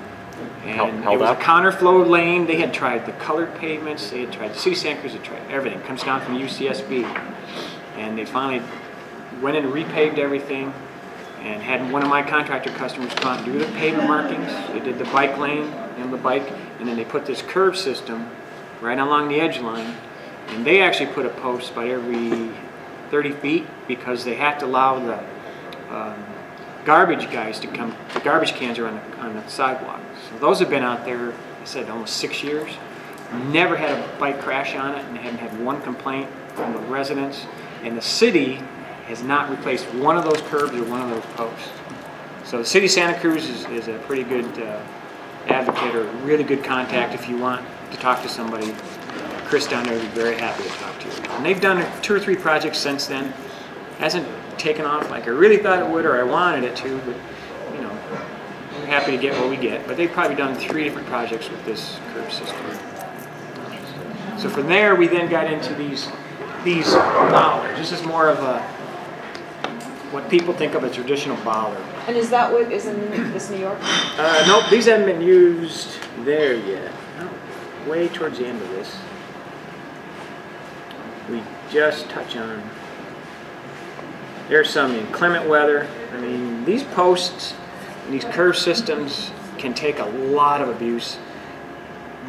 And it was a counterflow lane. They had tried the colored pavements. They had tried the city of Santa Cruz. They had tried everything. It comes down from U C S B, and they finally went and repaved everything, and had one of my contractor customers come out and do the pavement markings. They did the bike lane and the bike, and then they put this curve system right along the edge line, and they actually put a post by every thirty feet because they have to allow the um, garbage guys to come. The garbage cans are on the, on the sidewalk. So those have been out there, I said, almost six years. Never had a bike crash on it, and haven't had one complaint from the residents. And the city has not replaced one of those curbs or one of those posts. So the city of Santa Cruz is, is a pretty good uh, advocate, or really good contact if you want to talk to somebody. Chris down there would be very happy to talk to you. And they've done two or three projects since then. Hasn't taken off like I really thought it would, or I wanted it to, but happy to get what we get, but they've probably done three different projects with this curb system. So from there, we then got into these these bollards. This is more of a what people think of as traditional bollard. And is that what is in this New York? Uh, nope, these haven't been used there yet. Oh, way towards the end of this, we just touch on. There's some inclement weather. I mean, these posts. These curve systems can take a lot of abuse.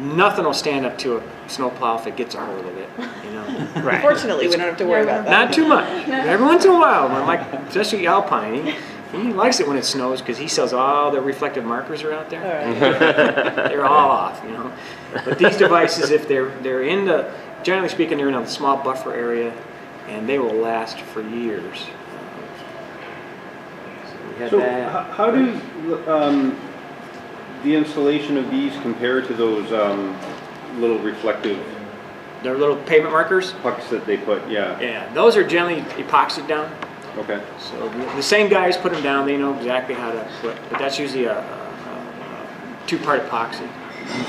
Nothing will stand up to a snowplow if it gets a hold of it. You know? Right. Fortunately, it's, we don't have to worry about that. Not too much. No. Every once in a while, when like especially Alpine, he, he likes it when it snows because he sells all the reflective markers are out there. All right. They're all off, you know. But these devices, if they're they're in the generally speaking, they're in a small buffer area, and they will last for years. So how does um, the installation of these compare to those um, little reflective? They're little pavement markers? Pucks that they put, yeah. Yeah, those are generally epoxied down. Okay. So the same guys put them down, they know exactly how to put, but that's usually a, a, a two-part epoxy.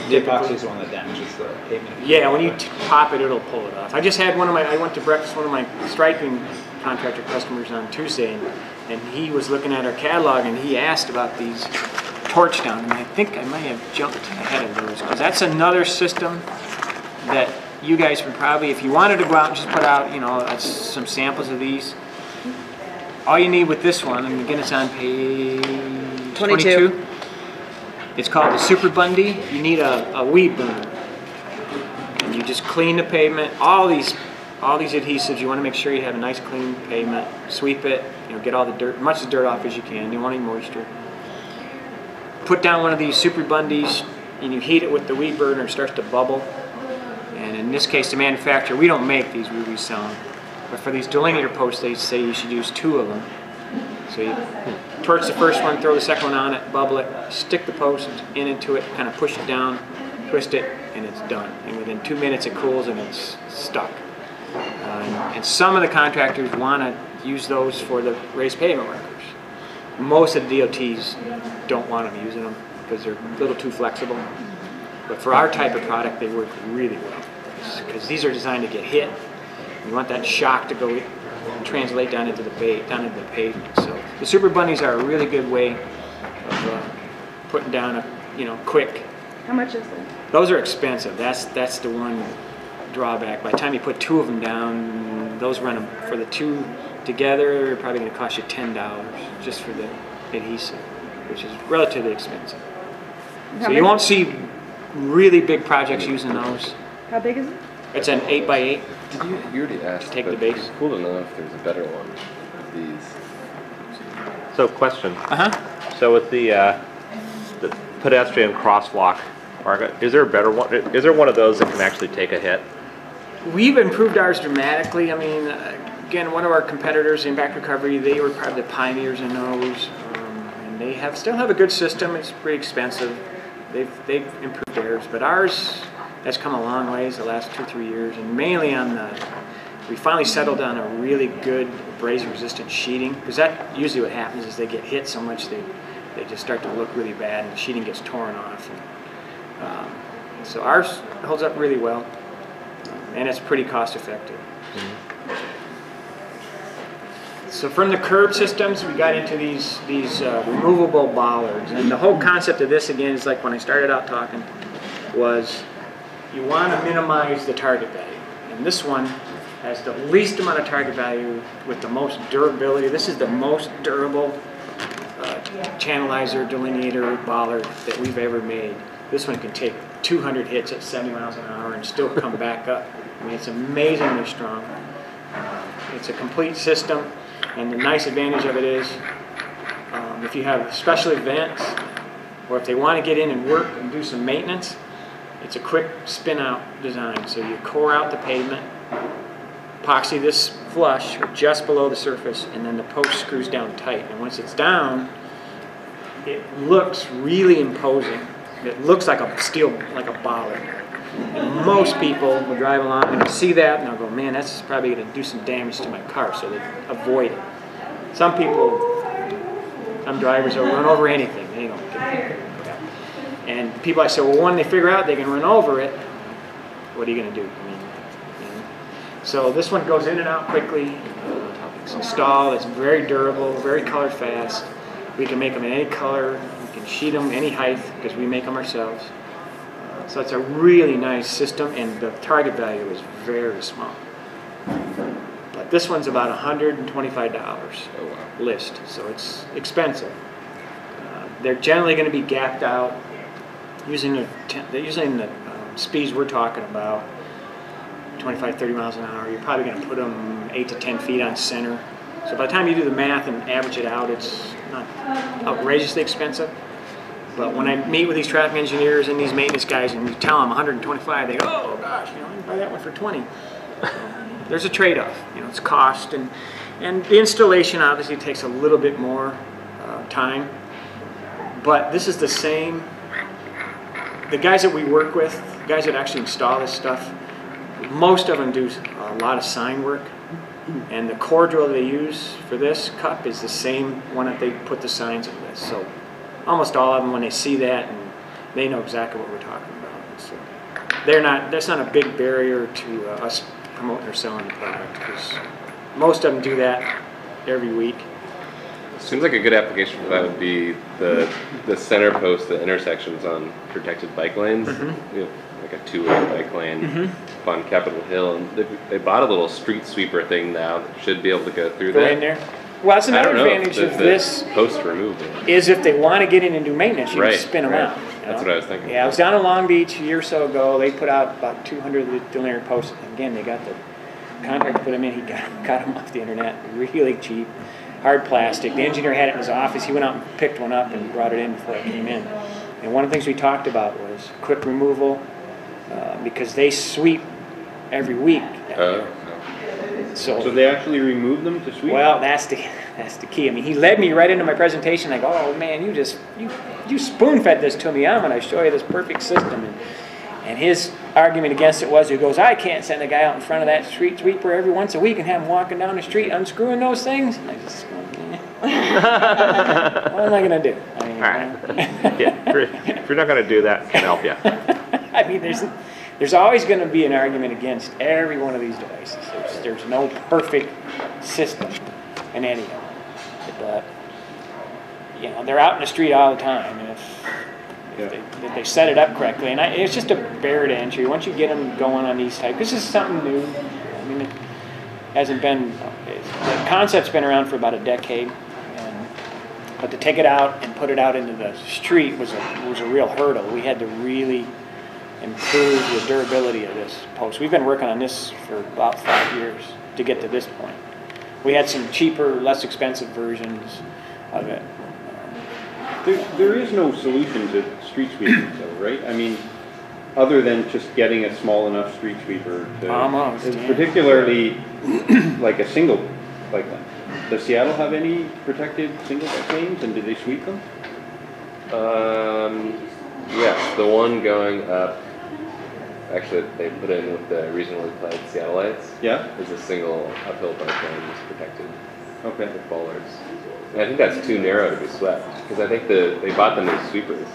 The epoxy is the one that damages the pavement. Yeah, when you pop it, it'll pull it off. I just had one of my, I went to breakfast, one of my striping contractor customers on Tuesday, and, and he was looking at our catalog, and he asked about these torch down, and I think I might have jumped ahead of those, because that's another system that you guys would probably, if you wanted to go out and just put out, you know, some samples of these, all you need with this one, and again it's on page twenty-two, twenty-two. It's called the Super Bundy. You need a, a weed burner. And you just clean the pavement, all these all these adhesives, you want to make sure you have a nice clean pavement, sweep it, you know, get all the dirt, much of the dirt off as you can, you don't want any moisture. Put down one of these Super Bundies and you heat it with the weed burner, it starts to bubble. And in this case, the manufacturer, we don't make these, we resell them. But for these delineator posts, they say you should use two of them. So you torch the first one, throw the second one on it, bubble it, stick the post in into it, kind of push it down, twist it, and it's done. And within two minutes it cools and it's stuck. Uh, and, and some of the contractors want to use those for the raised pavement markers. Most of the D O Ts don't want them using them because they're a little too flexible. But for our type of product, they work really well because these are designed to get hit. You want that shock to go and translate down into the ba down into the pavement. So the Super Bundies are a really good way of uh, putting down a, you know, quick. How much is it? Those are expensive. That's that's the one drawback. By the time you put two of them down, those run them for the two together. They're probably going to cost you ten dollars just for the adhesive, which is relatively expensive. How so you won't see really big projects using those. How big is it? It's an eight by eight. Did you, you already asked? Take the base. It's cool enough. There's a better one of these. So, question. Uh huh. So, with the uh, the pedestrian crosswalk, is there a better one? Is there one of those that can actually take a hit? We've improved ours dramatically. I mean, again, one of our competitors, Impact Recovery, they were probably the pioneers in those, um, and they have still have a good system. It's pretty expensive. They've they've improved theirs, but ours. That's come a long ways the last two, three years, and mainly on the, we finally settled on a really good braze-resistant sheeting, because that usually what happens is they get hit so much they, they just start to look really bad, and the sheeting gets torn off. And, um, so ours holds up really well, and it's pretty cost-effective. Mm-hmm. So from the curb systems, we got into these, these uh, removable bollards, and the whole concept of this, again, is like when I started out talking, was you want to minimize the target value. And this one has the least amount of target value with the most durability. This is the most durable uh, channelizer, delineator, bollard that we've ever made. This one can take two hundred hits at seventy miles an hour and still come back up. I mean, it's amazingly strong. Uh, it's a complete system, and the nice advantage of it is um, if you have special events or if they want to get in and work and do some maintenance, it's a quick spin-out design, so you core out the pavement, epoxy this flush or just below the surface, and then the post screws down tight. And once it's down, it looks really imposing. It looks like a steel, like a bollard. And most people will drive along and see that, and they'll go, "Man, that's probably going to do some damage to my car," so they avoid it. Some people, some drivers, will run over anything. They don't get it. And people, I say, well, when they figure out they can run over it, what are you going to do? I mean, you know. So this one goes in and out quickly. It's installed. It's very durable, very color fast. We can make them in any color. We can sheet them any height because we make them ourselves. So it's a really nice system, and the target value is very small. But this one's about one hundred twenty-five dollars list, so it's expensive. Uh, they're generally going to be gapped out. Using the, using the um, speeds we're talking about, twenty-five, thirty miles an hour, you're probably going to put them eight to ten feet on center. So by the time you do the math and average it out, it's not outrageously expensive. But when I meet with these traffic engineers and these maintenance guys and you tell them one hundred twenty-five, they go, oh gosh, you know, I can buy that one for twenty. There's a trade-off. You know, it's cost, and, and the installation obviously takes a little bit more uh, time. But this is the same. The guys that we work with, the guys that actually install this stuff, most of them do a lot of sign work. And the core drill they use for this cup is the same one that they put the signs in with. So almost all of them, when they see that, and they know exactly what we're talking about. So they're not, that's not a big barrier to uh, us promoting or selling the product, because most of them do that every week. Seems like a good application for that would be the the center post, the intersections on protected bike lanes, mm-hmm. you know, like a two-way bike lane mm-hmm. on Capitol Hill. And they, they bought a little street sweeper thing now that should be able to go through go that. In there. Well, that's another advantage of this post removal is if they want to get in and do maintenance, you right, can spin them right. out. You know? That's what I was thinking. Yeah, I was down in Long Beach a year or so ago. They put out about two hundred of the delinear posts. Again, they got the contractor to put them in. He got, got them off the internet really cheap. Hard plastic. The engineer had it in his office. He went out and picked one up and brought it in before I came in. And one of the things we talked about was quick removal uh, because they sweep every week. Uh, so, so they actually remove them to sweep? Well, that's the that's the key. I mean, he led me right into my presentation like, oh man, you just you you spoon fed this to me. I'm going to show you this perfect system. And, and his argument against it was, he goes, I can't send a guy out in front of that street sweeper every once a week and have him walking down the street unscrewing those things. And I just, what am I going to do? I mean, all right. yeah, if you're not going to do that, I can help you. I mean, there's there's always going to be an argument against every one of these devices. There's, there's no perfect system in any of them. But, uh, you know, they're out in the street all the time, and if If they, if they set it up correctly, and I, it's just a barrier to entry. Once you get them going on these types, this is something new. I mean, it hasn't been, the concept's been around for about a decade, and, but to take it out and put it out into the street was a, was a real hurdle. We had to really improve the durability of this post. We've been working on this for about five years to get to this point. We had some cheaper, less expensive versions of it. There, there is no solution to street sweeping, though, right? I mean, other than just getting a small enough street sweeper. To, Almost. Yeah. Particularly like a single bike lane. Does Seattle have any protected single bike lanes, and do they sweep them? Um, yes, the one going up, actually they put in with the regionally applied Seattleites. Yeah? Is a single uphill bike lane that's protected. Okay. With ballers. I think that's too narrow to be swept because I think the they bought them as sweepers,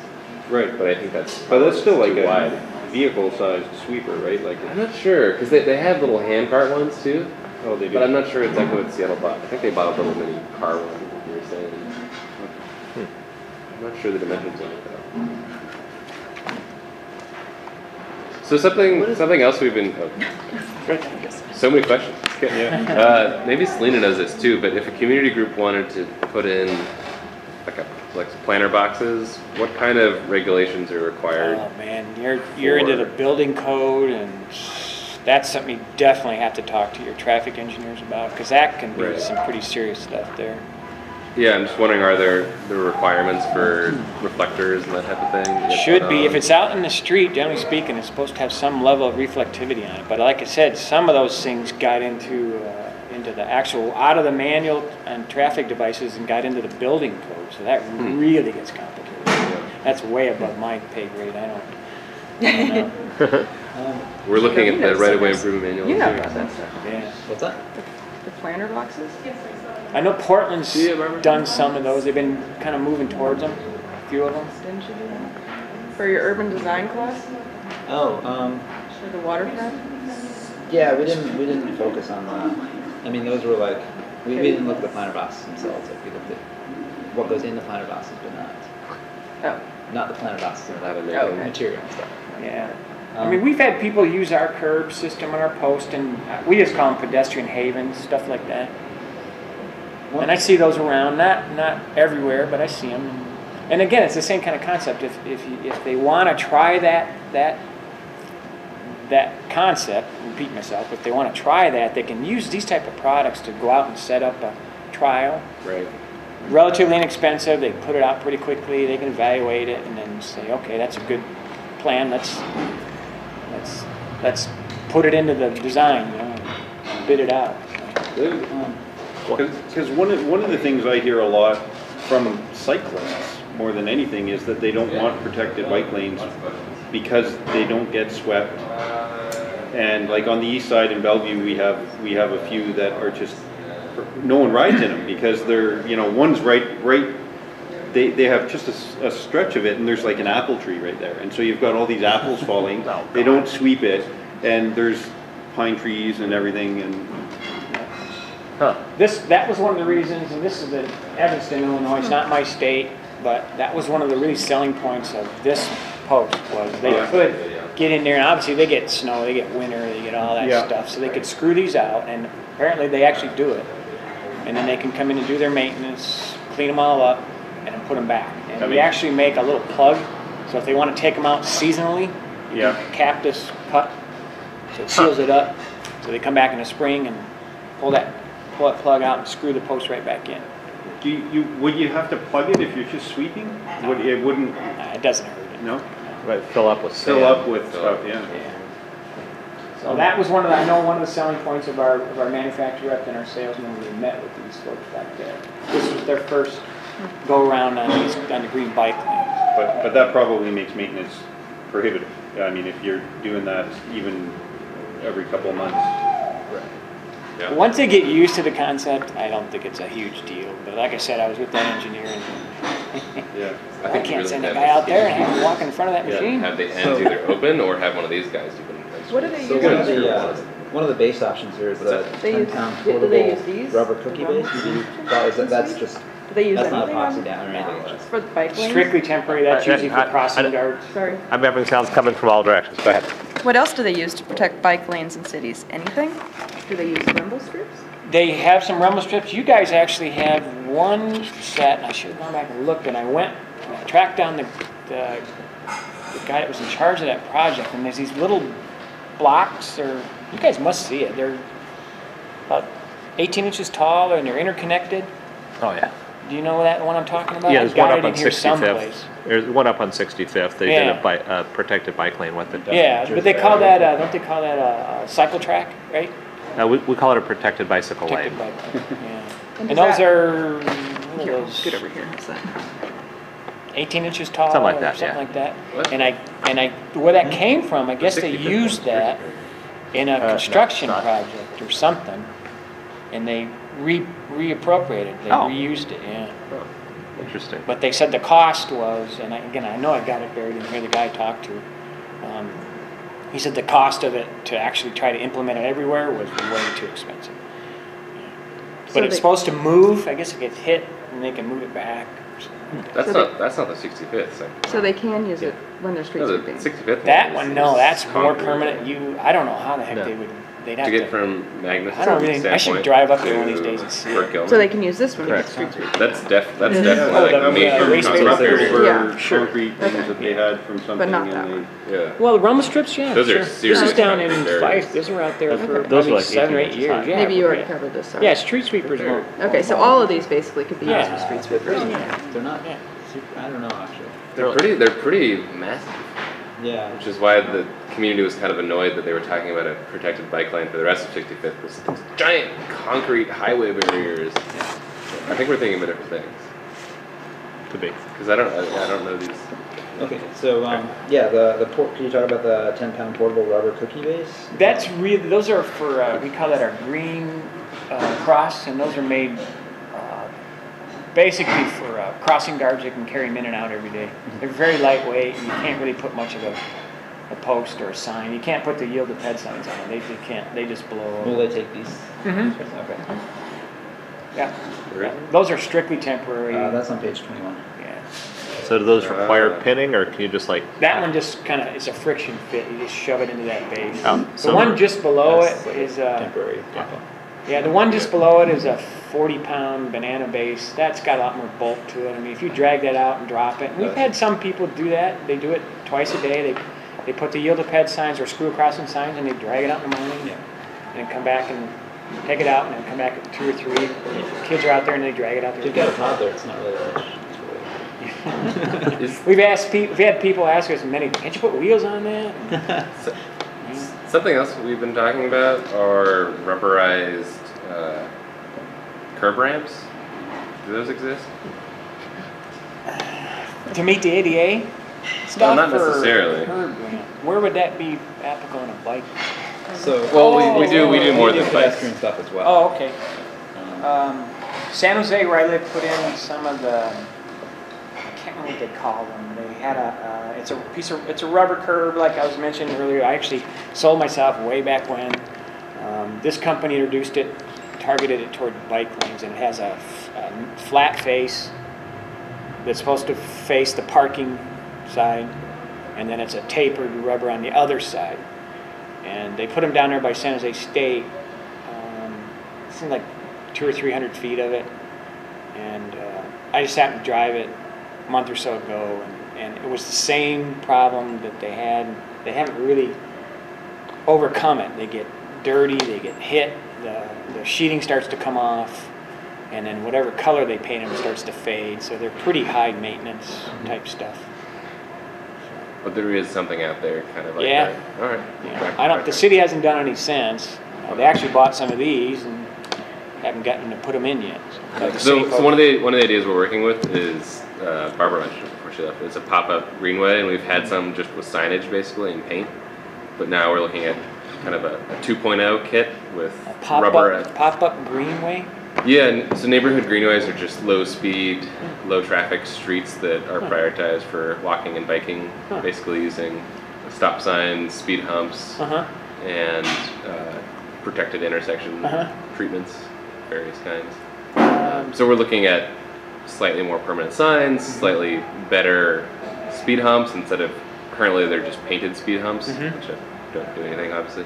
right? But I think that's but that's still like a wide vehicle-sized sweeper, right? Like I'm not sure because they they have little hand cart ones too. Oh, they do. But I'm not sure it's like what Seattle bought. I think they bought a little mini car one. You were saying. Okay. Hmm. I'm not sure the dimensions of it though. So something something else we've been. Oh. So many questions. Yeah. Uh, maybe Selena knows this too, but if a community group wanted to put in like a like planter boxes, what kind of regulations are required? Oh man, you're you're into the building code, and that's something you definitely have to talk to your traffic engineers about because that can be right. some pretty serious stuff there. Yeah, I'm just wondering, are there the requirements for reflectors and that type of thing? It should be. If it's out in the street, generally speaking, it's supposed to have some level of reflectivity on it. But like I said, some of those things got into uh, into the actual, out of the manual and traffic devices and got into the building code. So that hmm. really gets complicated. That's way above my pay grade. I don't, I don't know. um, We're looking at the right-of-way improvement manual. You know about that stuff. Yeah. What's that? The, the planter boxes? Yes, I saw. I know Portland's yeah, done some of those. They've been kind of moving towards them, a few of them. Didn't you do that? For your urban design class? Oh, um... For the water fountain? Yeah, we didn't, we didn't focus on that. I mean, those were like... We, we didn't look at the planter boxes themselves. Like we looked at what goes in the planter boxes, but not... Oh. Not the planter boxes, but the oh, okay. material and stuff. Yeah. Um, I mean, we've had people use our curb system and our post, and we just call them pedestrian havens, stuff like that. And I see those around, not not everywhere, but I see them. And again, it's the same kind of concept. If if you, if they want to try that that that concept, repeat myself. If they want to try that, they can use these type of products to go out and set up a trial. Right. Relatively inexpensive. They put it out pretty quickly. They can evaluate it and then say, okay, that's a good plan. Let's let's let's put it into the design. You know, and bid it out. Um, Because one of, one of the things I hear a lot from cyclists, more than anything, is that they don't want protected bike lanes because they don't get swept. And like on the east side in Bellevue, we have we have a few that are just no one rides in them because they're you know one's right right they they have just a, a stretch of it and there's like an apple tree right there, and so you've got all these apples falling. They don't sweep it, and there's pine trees and everything and. Huh. This, that was one of the reasons, and this is in Evanston, Illinois, it's not my state, but that was one of the really selling points of this post was they oh, could yeah. get in there, and obviously they get snow, they get winter, they get all that yeah. stuff, so they could screw these out, and apparently they actually do it. And then they can come in and do their maintenance, clean them all up, and then put them back. And I mean, we actually make a little plug, so if they want to take them out seasonally, you yeah. can cap this cut, so it seals huh. it up, so they come back in the spring and pull that pull that plug out and screw the post right back in. Do you, you would you have to plug it if you're just sweeping? No. Would, it wouldn't. No, it doesn't hurt it. No. Right. Fill up with. Fill sand. up with stuff. Yeah. yeah. So that was one of the, I know one of the selling points of our of our manufacturer rep and our salesmen we met with these folks back there. This was their first go around on these on the green bike lanes. But but that probably makes maintenance prohibitive. I mean, if you're doing that even every couple of months. Right. Yeah. Once they get used to the concept, I don't think it's a huge deal. But like I said, I was with that engineer, and yeah. I, I can't really send a guy out there and have him walk in front of that yeah. machine. Have the ends so. either open or have one of these guys do it. What do they so use? One of, the, uh, one of the base options here is the ten pound portable rubber cookie rubber base. That, that's just. They use that's not a posse down right now. Just for the bike lanes? Strictly temporary. That's usually for crossing guards. Sorry. I'm having sounds coming from all directions. Go ahead. What else do they use to protect bike lanes in cities? Anything? Do they use rumble strips? They have some rumble strips. You guys actually had one set. And I should have gone back and looked. And I went and I tracked down the, the, the guy that was in charge of that project. And there's these little blocks. Or you guys must see it. They're about eighteen inches tall, and they're interconnected. Oh, yeah. Do you know that one I'm talking about? Yeah, there's one up on sixty-fifth. There's one up on sixty-fifth. They yeah. did a bi uh, protected bike lane with it. Yeah, but they call that, uh, don't they call that a, a cycle track, right? No, we, we call it a protected bicycle protected lane. Bike lane. Yeah. and, and those are... Here, those get over here. What's that? eighteen inches tall. Something like that, or something yeah. like that. What? And I, and I, where that came from, I guess the they used that in a uh, construction no, project or something, and they... Re reappropriated. They oh. reused it. Yeah. Oh, interesting. But they said the cost was, and I, again, I know I got it buried in here. The guy I talked to, um, he said the cost of it to actually try to implement it everywhere was way too expensive. Yeah. But so it's supposed to move. I guess it gets hit, and they can move it back. That's so not. They, that's not the sixty-fifth. So, so they can use yeah. it when they're street no, the sixty-fifth. That one, is, no, that's more permanent. You, I don't know how the heck no. they would. They'd have to get to, from Magnus. I don't really. I should drive up there one of these days and see it. So they can use this one. Correct. That's def. That's definitely. Like, I mean, yeah, sure. Concrete things okay. that they had from something. But not that one. Yeah. Well, rumble strips, yeah. Those sure. are serious. This is down in Fife. Those were out there okay. for probably like seven or eight years. Yeah, maybe you already yeah. covered this. Sorry. Yeah, street sweepers. More, okay, so all of these basically could be used for street sweepers. They're not. I don't know actually. They're pretty. They're pretty massive. Yeah. Which is why the community was kind of annoyed that they were talking about a protected bike lane for the rest of sixty-fifth. There's these giant concrete highway barriers. Yeah. I think we're thinking about different things. Could be. Because I don't, I, I don't know these. Okay, so um, yeah, the the port, can you talk about the ten pound portable rubber cookie base? That's really, those are for, uh, we call that our green uh, cross, and those are made uh, basically for uh, crossing guards that can carry them in and out every day. They're very lightweight, and you can't really put much of a a post or a sign. You can't put the yield to ped signs on it. They, they can't. They just blow over. Will they take these? Mm-hmm. Okay. Yeah. Really? Those are strictly temporary. Uh, that's on page twenty-one. Yeah. So do those require uh, pinning, or can you just like... That one just kind of, it's a friction fit. You just shove it into that base. Um, the one just below it like is... Uh, temporary. Yeah. yeah, the one just below it is a forty pound banana base. That's got a lot more bulk to it. I mean, if you drag that out and drop it... And we've had some people do that. They do it twice a day. They... They put the yield to ped signs or screw crossing signs, and they drag it out in the morning, yeah. and then come back and take it out, and then come back at two or three. Yeah. Kids are out there, and they drag it out there. You've got a pod there; it's not really large. Really we've asked pe we've had people ask us many, can't you put wheels on that? so, yeah. Something else we've been talking about are rubberized uh, curb ramps. Do those exist? Uh, to meet the A D A. Stuff no, not necessarily. Where would that be applicable on a bike? So, well, oh, we, we do we do more we do than pedestrian stuff as well. Oh, okay. Um, San Jose, where I live, put in some of the I can't remember what they call them. They had a uh, it's a piece of it's a rubber curb, like I was mentioning earlier. I actually sold myself way back when. Um, this company introduced it targeted it toward bike lanes, and it has a, a flat face that's supposed to face the parking side, and then it's a tapered rubber on the other side. And they put them down there by San Jose State, um, it seemed like two or three hundred feet of it. And uh, I just happened to drive it a month or so ago, and, and it was the same problem that they had. They haven't really overcome it. They get dirty, they get hit, the, the sheeting starts to come off, and then whatever color they paint them starts to fade. So they're pretty high maintenance type stuff. But there is something out there, kind of like yeah. that. All right. Yeah. Back, I don't. Back. The city hasn't done any since. Uh, they actually bought some of these and haven't gotten to put them in yet. So, okay. so, so one of the one of the ideas we're working with is uh, Barbara mentioned before she left. It's a pop-up greenway, and we've had some just with signage basically and paint. But now we're looking at kind of a, a two point oh kit with a pop rubber. Up, pop-up greenway. Yeah, and so neighborhood greenways are just low-speed, low-traffic streets that are prioritized for walking and biking, huh. basically using stop signs, speed humps, uh-huh. and uh, protected intersection uh-huh. treatments, various kinds. Um, so we're looking at slightly more permanent signs, mm-hmm. slightly better speed humps instead of currently they're just painted speed humps, mm-hmm. which don't do anything, obviously.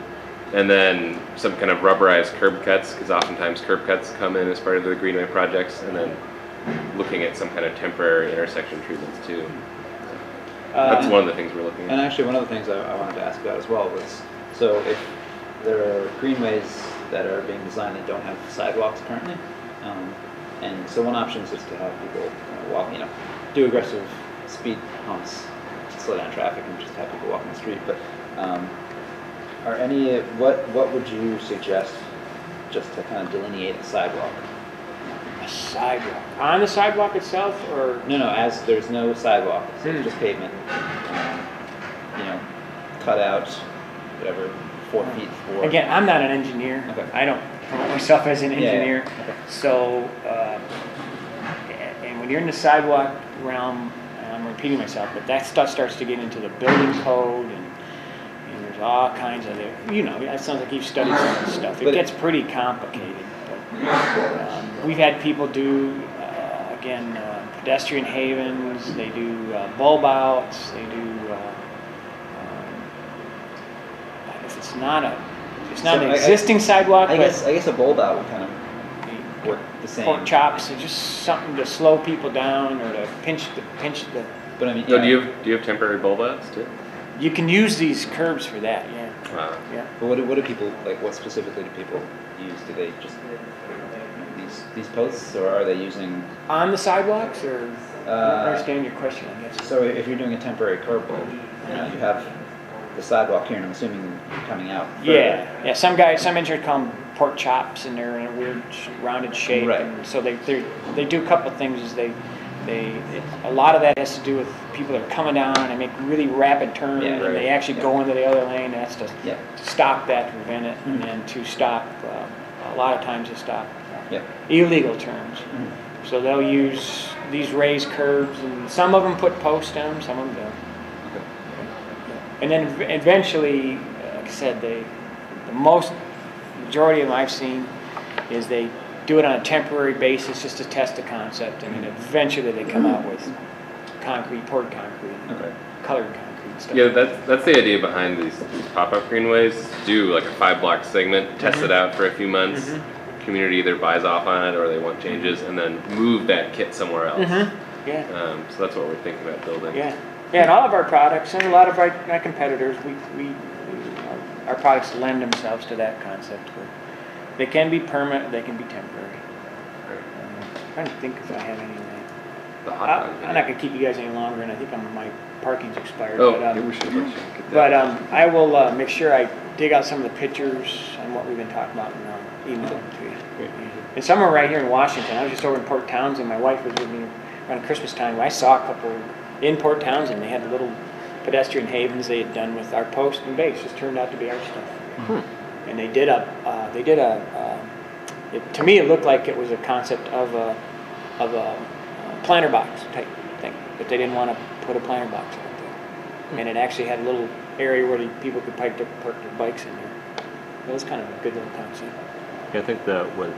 And then some kind of rubberized curb cuts, because oftentimes curb cuts come in as part of the greenway projects, and then looking at some kind of temporary intersection treatments too. So uh, that's one of the things we're looking at. And actually one of the things I, I wanted to ask about as well was, so if there are greenways that are being designed that don't have sidewalks currently, um, and so one option is just to have people uh, walk, you know, do aggressive speed humps to slow down traffic and just have people walk on the street. But um, Are any what what would you suggest just to kind of delineate a sidewalk? A sidewalk on the sidewalk itself, or no, no. As there's no sidewalk, it's mm. just pavement. Um, you know, cut out whatever four feet. Four. Again, I'm not an engineer. Okay. I don't promote myself as an engineer. Yeah, yeah. Okay. So, uh, and when you're in the sidewalk realm, and I'm repeating myself, but that stuff starts to get into the building code and. All kinds of, it. you know, that sounds like you've studied some of this stuff. It but gets pretty complicated. But, um, we've had people do, uh, again, uh, pedestrian havens, they do uh, bulb outs, they do, uh, um, if it's not a, if it's not so an I, existing I, sidewalk. I guess, I guess a bulb out would kind of work the same. Pork chops, just something to slow people down or to pinch the, pinch the. But I mean, yeah. So do you have, do you have temporary bulb outs too? You can use these curbs for that, yeah. Wow. Yeah. But what do, what do people, like what specifically do people use? Do they just, these these posts, or are they using? On the sidewalks, or? Uh, I don't understand your question, I guess. So if you're doing a temporary curb bulb, you know, you have the sidewalk here, and I'm assuming you're coming out further. Yeah, yeah, some guys, some engineers call them pork chops, and they're in a weird rounded shape. Right. And so they they do a couple of things is they, They, it, a lot of that has to do with people that are coming down and make really rapid turns, yeah, right. and they actually yeah. go into the other lane. That's to yeah. stop that, to prevent it, mm-hmm. and then to stop. Uh, a lot of times, to stop uh, yeah. illegal turns. Mm-hmm. So they'll use these raised curbs, and some of them put posts down, some of them don't. Okay. And then eventually, like I said, they, the most majority of them I've seen is they. Do it on a temporary basis just to test the concept, and then eventually they come out with concrete, poured concrete, okay. colored concrete stuff. Yeah, that's that's the idea behind these, these pop-up greenways. Do like a five-block segment, mm-hmm. test it out for a few months. Mm-hmm. Community either buys off on it or they want changes, and then move that kit somewhere else. Mm-hmm. Yeah. Um, so that's what we're thinking about building. Yeah. Yeah, and all of our products and a lot of our, our competitors, we we our products lend themselves to that concept. They can be permanent, they can be temporary. Um, I'm trying to think if I have anything. I'm not going to keep you guys any longer, and I think I'm, my parking's expired. Oh, but, um, we should, we should get that. But um, I will uh, make sure I dig out some of the pictures and what we've been talking about, and I'll email them to you. Great. And some are right here in Washington. I was just over in Port Townsend. My wife was with me around Christmas time. I saw a couple in Port Townsend. They had the little pedestrian havens they had done with our post and base. Just turned out to be our stuff. Mm-hmm. And they did a, uh, they did a, uh, it, to me it looked like it was a concept of a, of a uh, planter box type thing, but they didn't want to put a planter box out there. Mm-hmm. And it actually had a little area where the people could park their, park their bikes in there. It was kind of a good little concept. Yeah, I think that what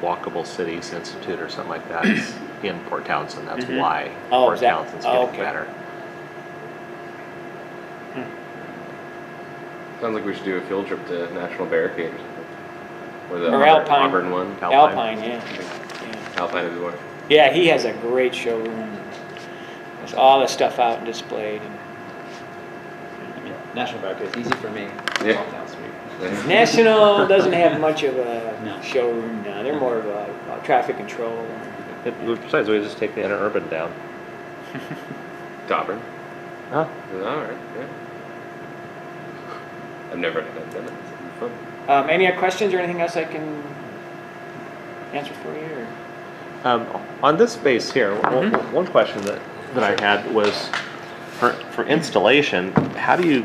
Walkable Cities Institute or something like that is in Port Townsend. That's mm-hmm. why oh, Port exactly. Townsend's getting oh, okay. better. Hmm. Sounds like we should do a field trip to National Barricade or something. Or the or Alpine. Auburn one. Alpine, Alpine yeah. yeah. Alpine is the one. Yeah, he has a great showroom. There's all this stuff out and displayed. And National Barricade is easy for me. Yeah. National doesn't have much of a no. showroom now. They're more of a, a traffic control. It, besides, we just take the interurban down. Auburn. Huh? All right. Yeah. I've never done that. It's fun. Um, any other questions or anything else I can answer for you? Or? Um, on this space here, mm-hmm. one, one question that that I had was. For, for installation, how do you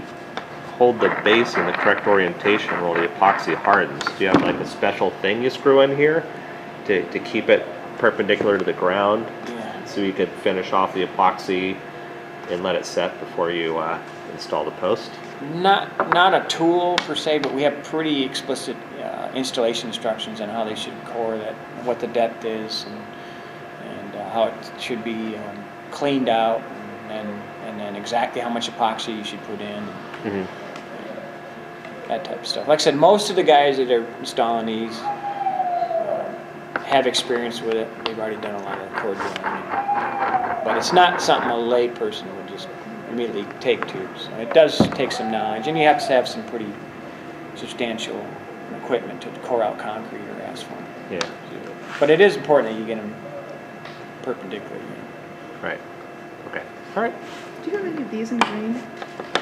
hold the base in the correct orientation while the epoxy hardens? Do you have like a special thing you screw in here to, to keep it perpendicular to the ground yeah. so you could finish off the epoxy and let it set before you uh, install the post? Not, not a tool per se, but we have pretty explicit uh, installation instructions on how they should core that, what the depth is, and, and uh, how it should be um, cleaned out and. and and then exactly how much epoxy you should put in, mm-hmm. that type of stuff. Like I said, most of the guys that are installing these uh, have experience with it. They've already done a lot of cord drilling. But it's not something a lay person would just immediately take to. So it does take some knowledge, and you have to have some pretty substantial equipment to core out concrete or asphalt. Yeah. But it is important that you get them perpendicular. You know. Right. Okay. All right. Do you have any of these in green?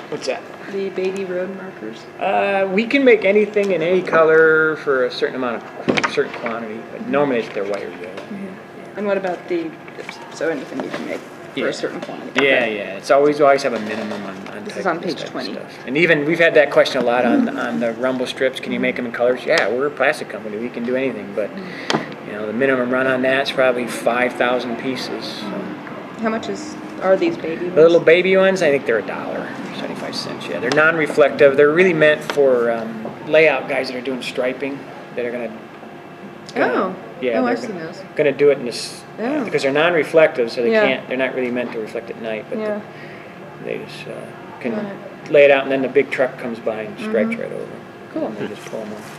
What's that? The baby road markers? Uh, we can make anything in any color for a certain amount of, a certain quantity, but normally it's their white or yellow. Mm-hmm. yeah. And what about the, so anything you can make for yeah. a certain quantity? Yeah, okay. yeah, it's always, we always have a minimum on, on This is on page twenty. Stuff. And even, we've had that question a lot on, mm-hmm. on the rumble strips, can you make them in colors? Yeah, we're a plastic company, we can do anything, but, mm-hmm. you know, the minimum run on that's probably five thousand pieces. Mm-hmm. How much is... Are these baby ones? The little baby ones, I think they're a dollar, seventy-five cents, yeah. They're non-reflective. They're really meant for um, layout guys that are doing striping, that are going to... Oh, yeah, oh, I've seen those. Going to do it in this... Yeah. Uh, because they're non-reflective, so they yeah. can't... They're not really meant to reflect at night, but yeah. the, they just uh, can right. lay it out, and then the big truck comes by and stripes mm-hmm. right over. Cool. And they just pull them off.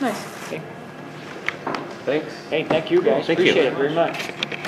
Nice. Okay. Thanks. Hey, thank you guys. Thank Appreciate you. it very much.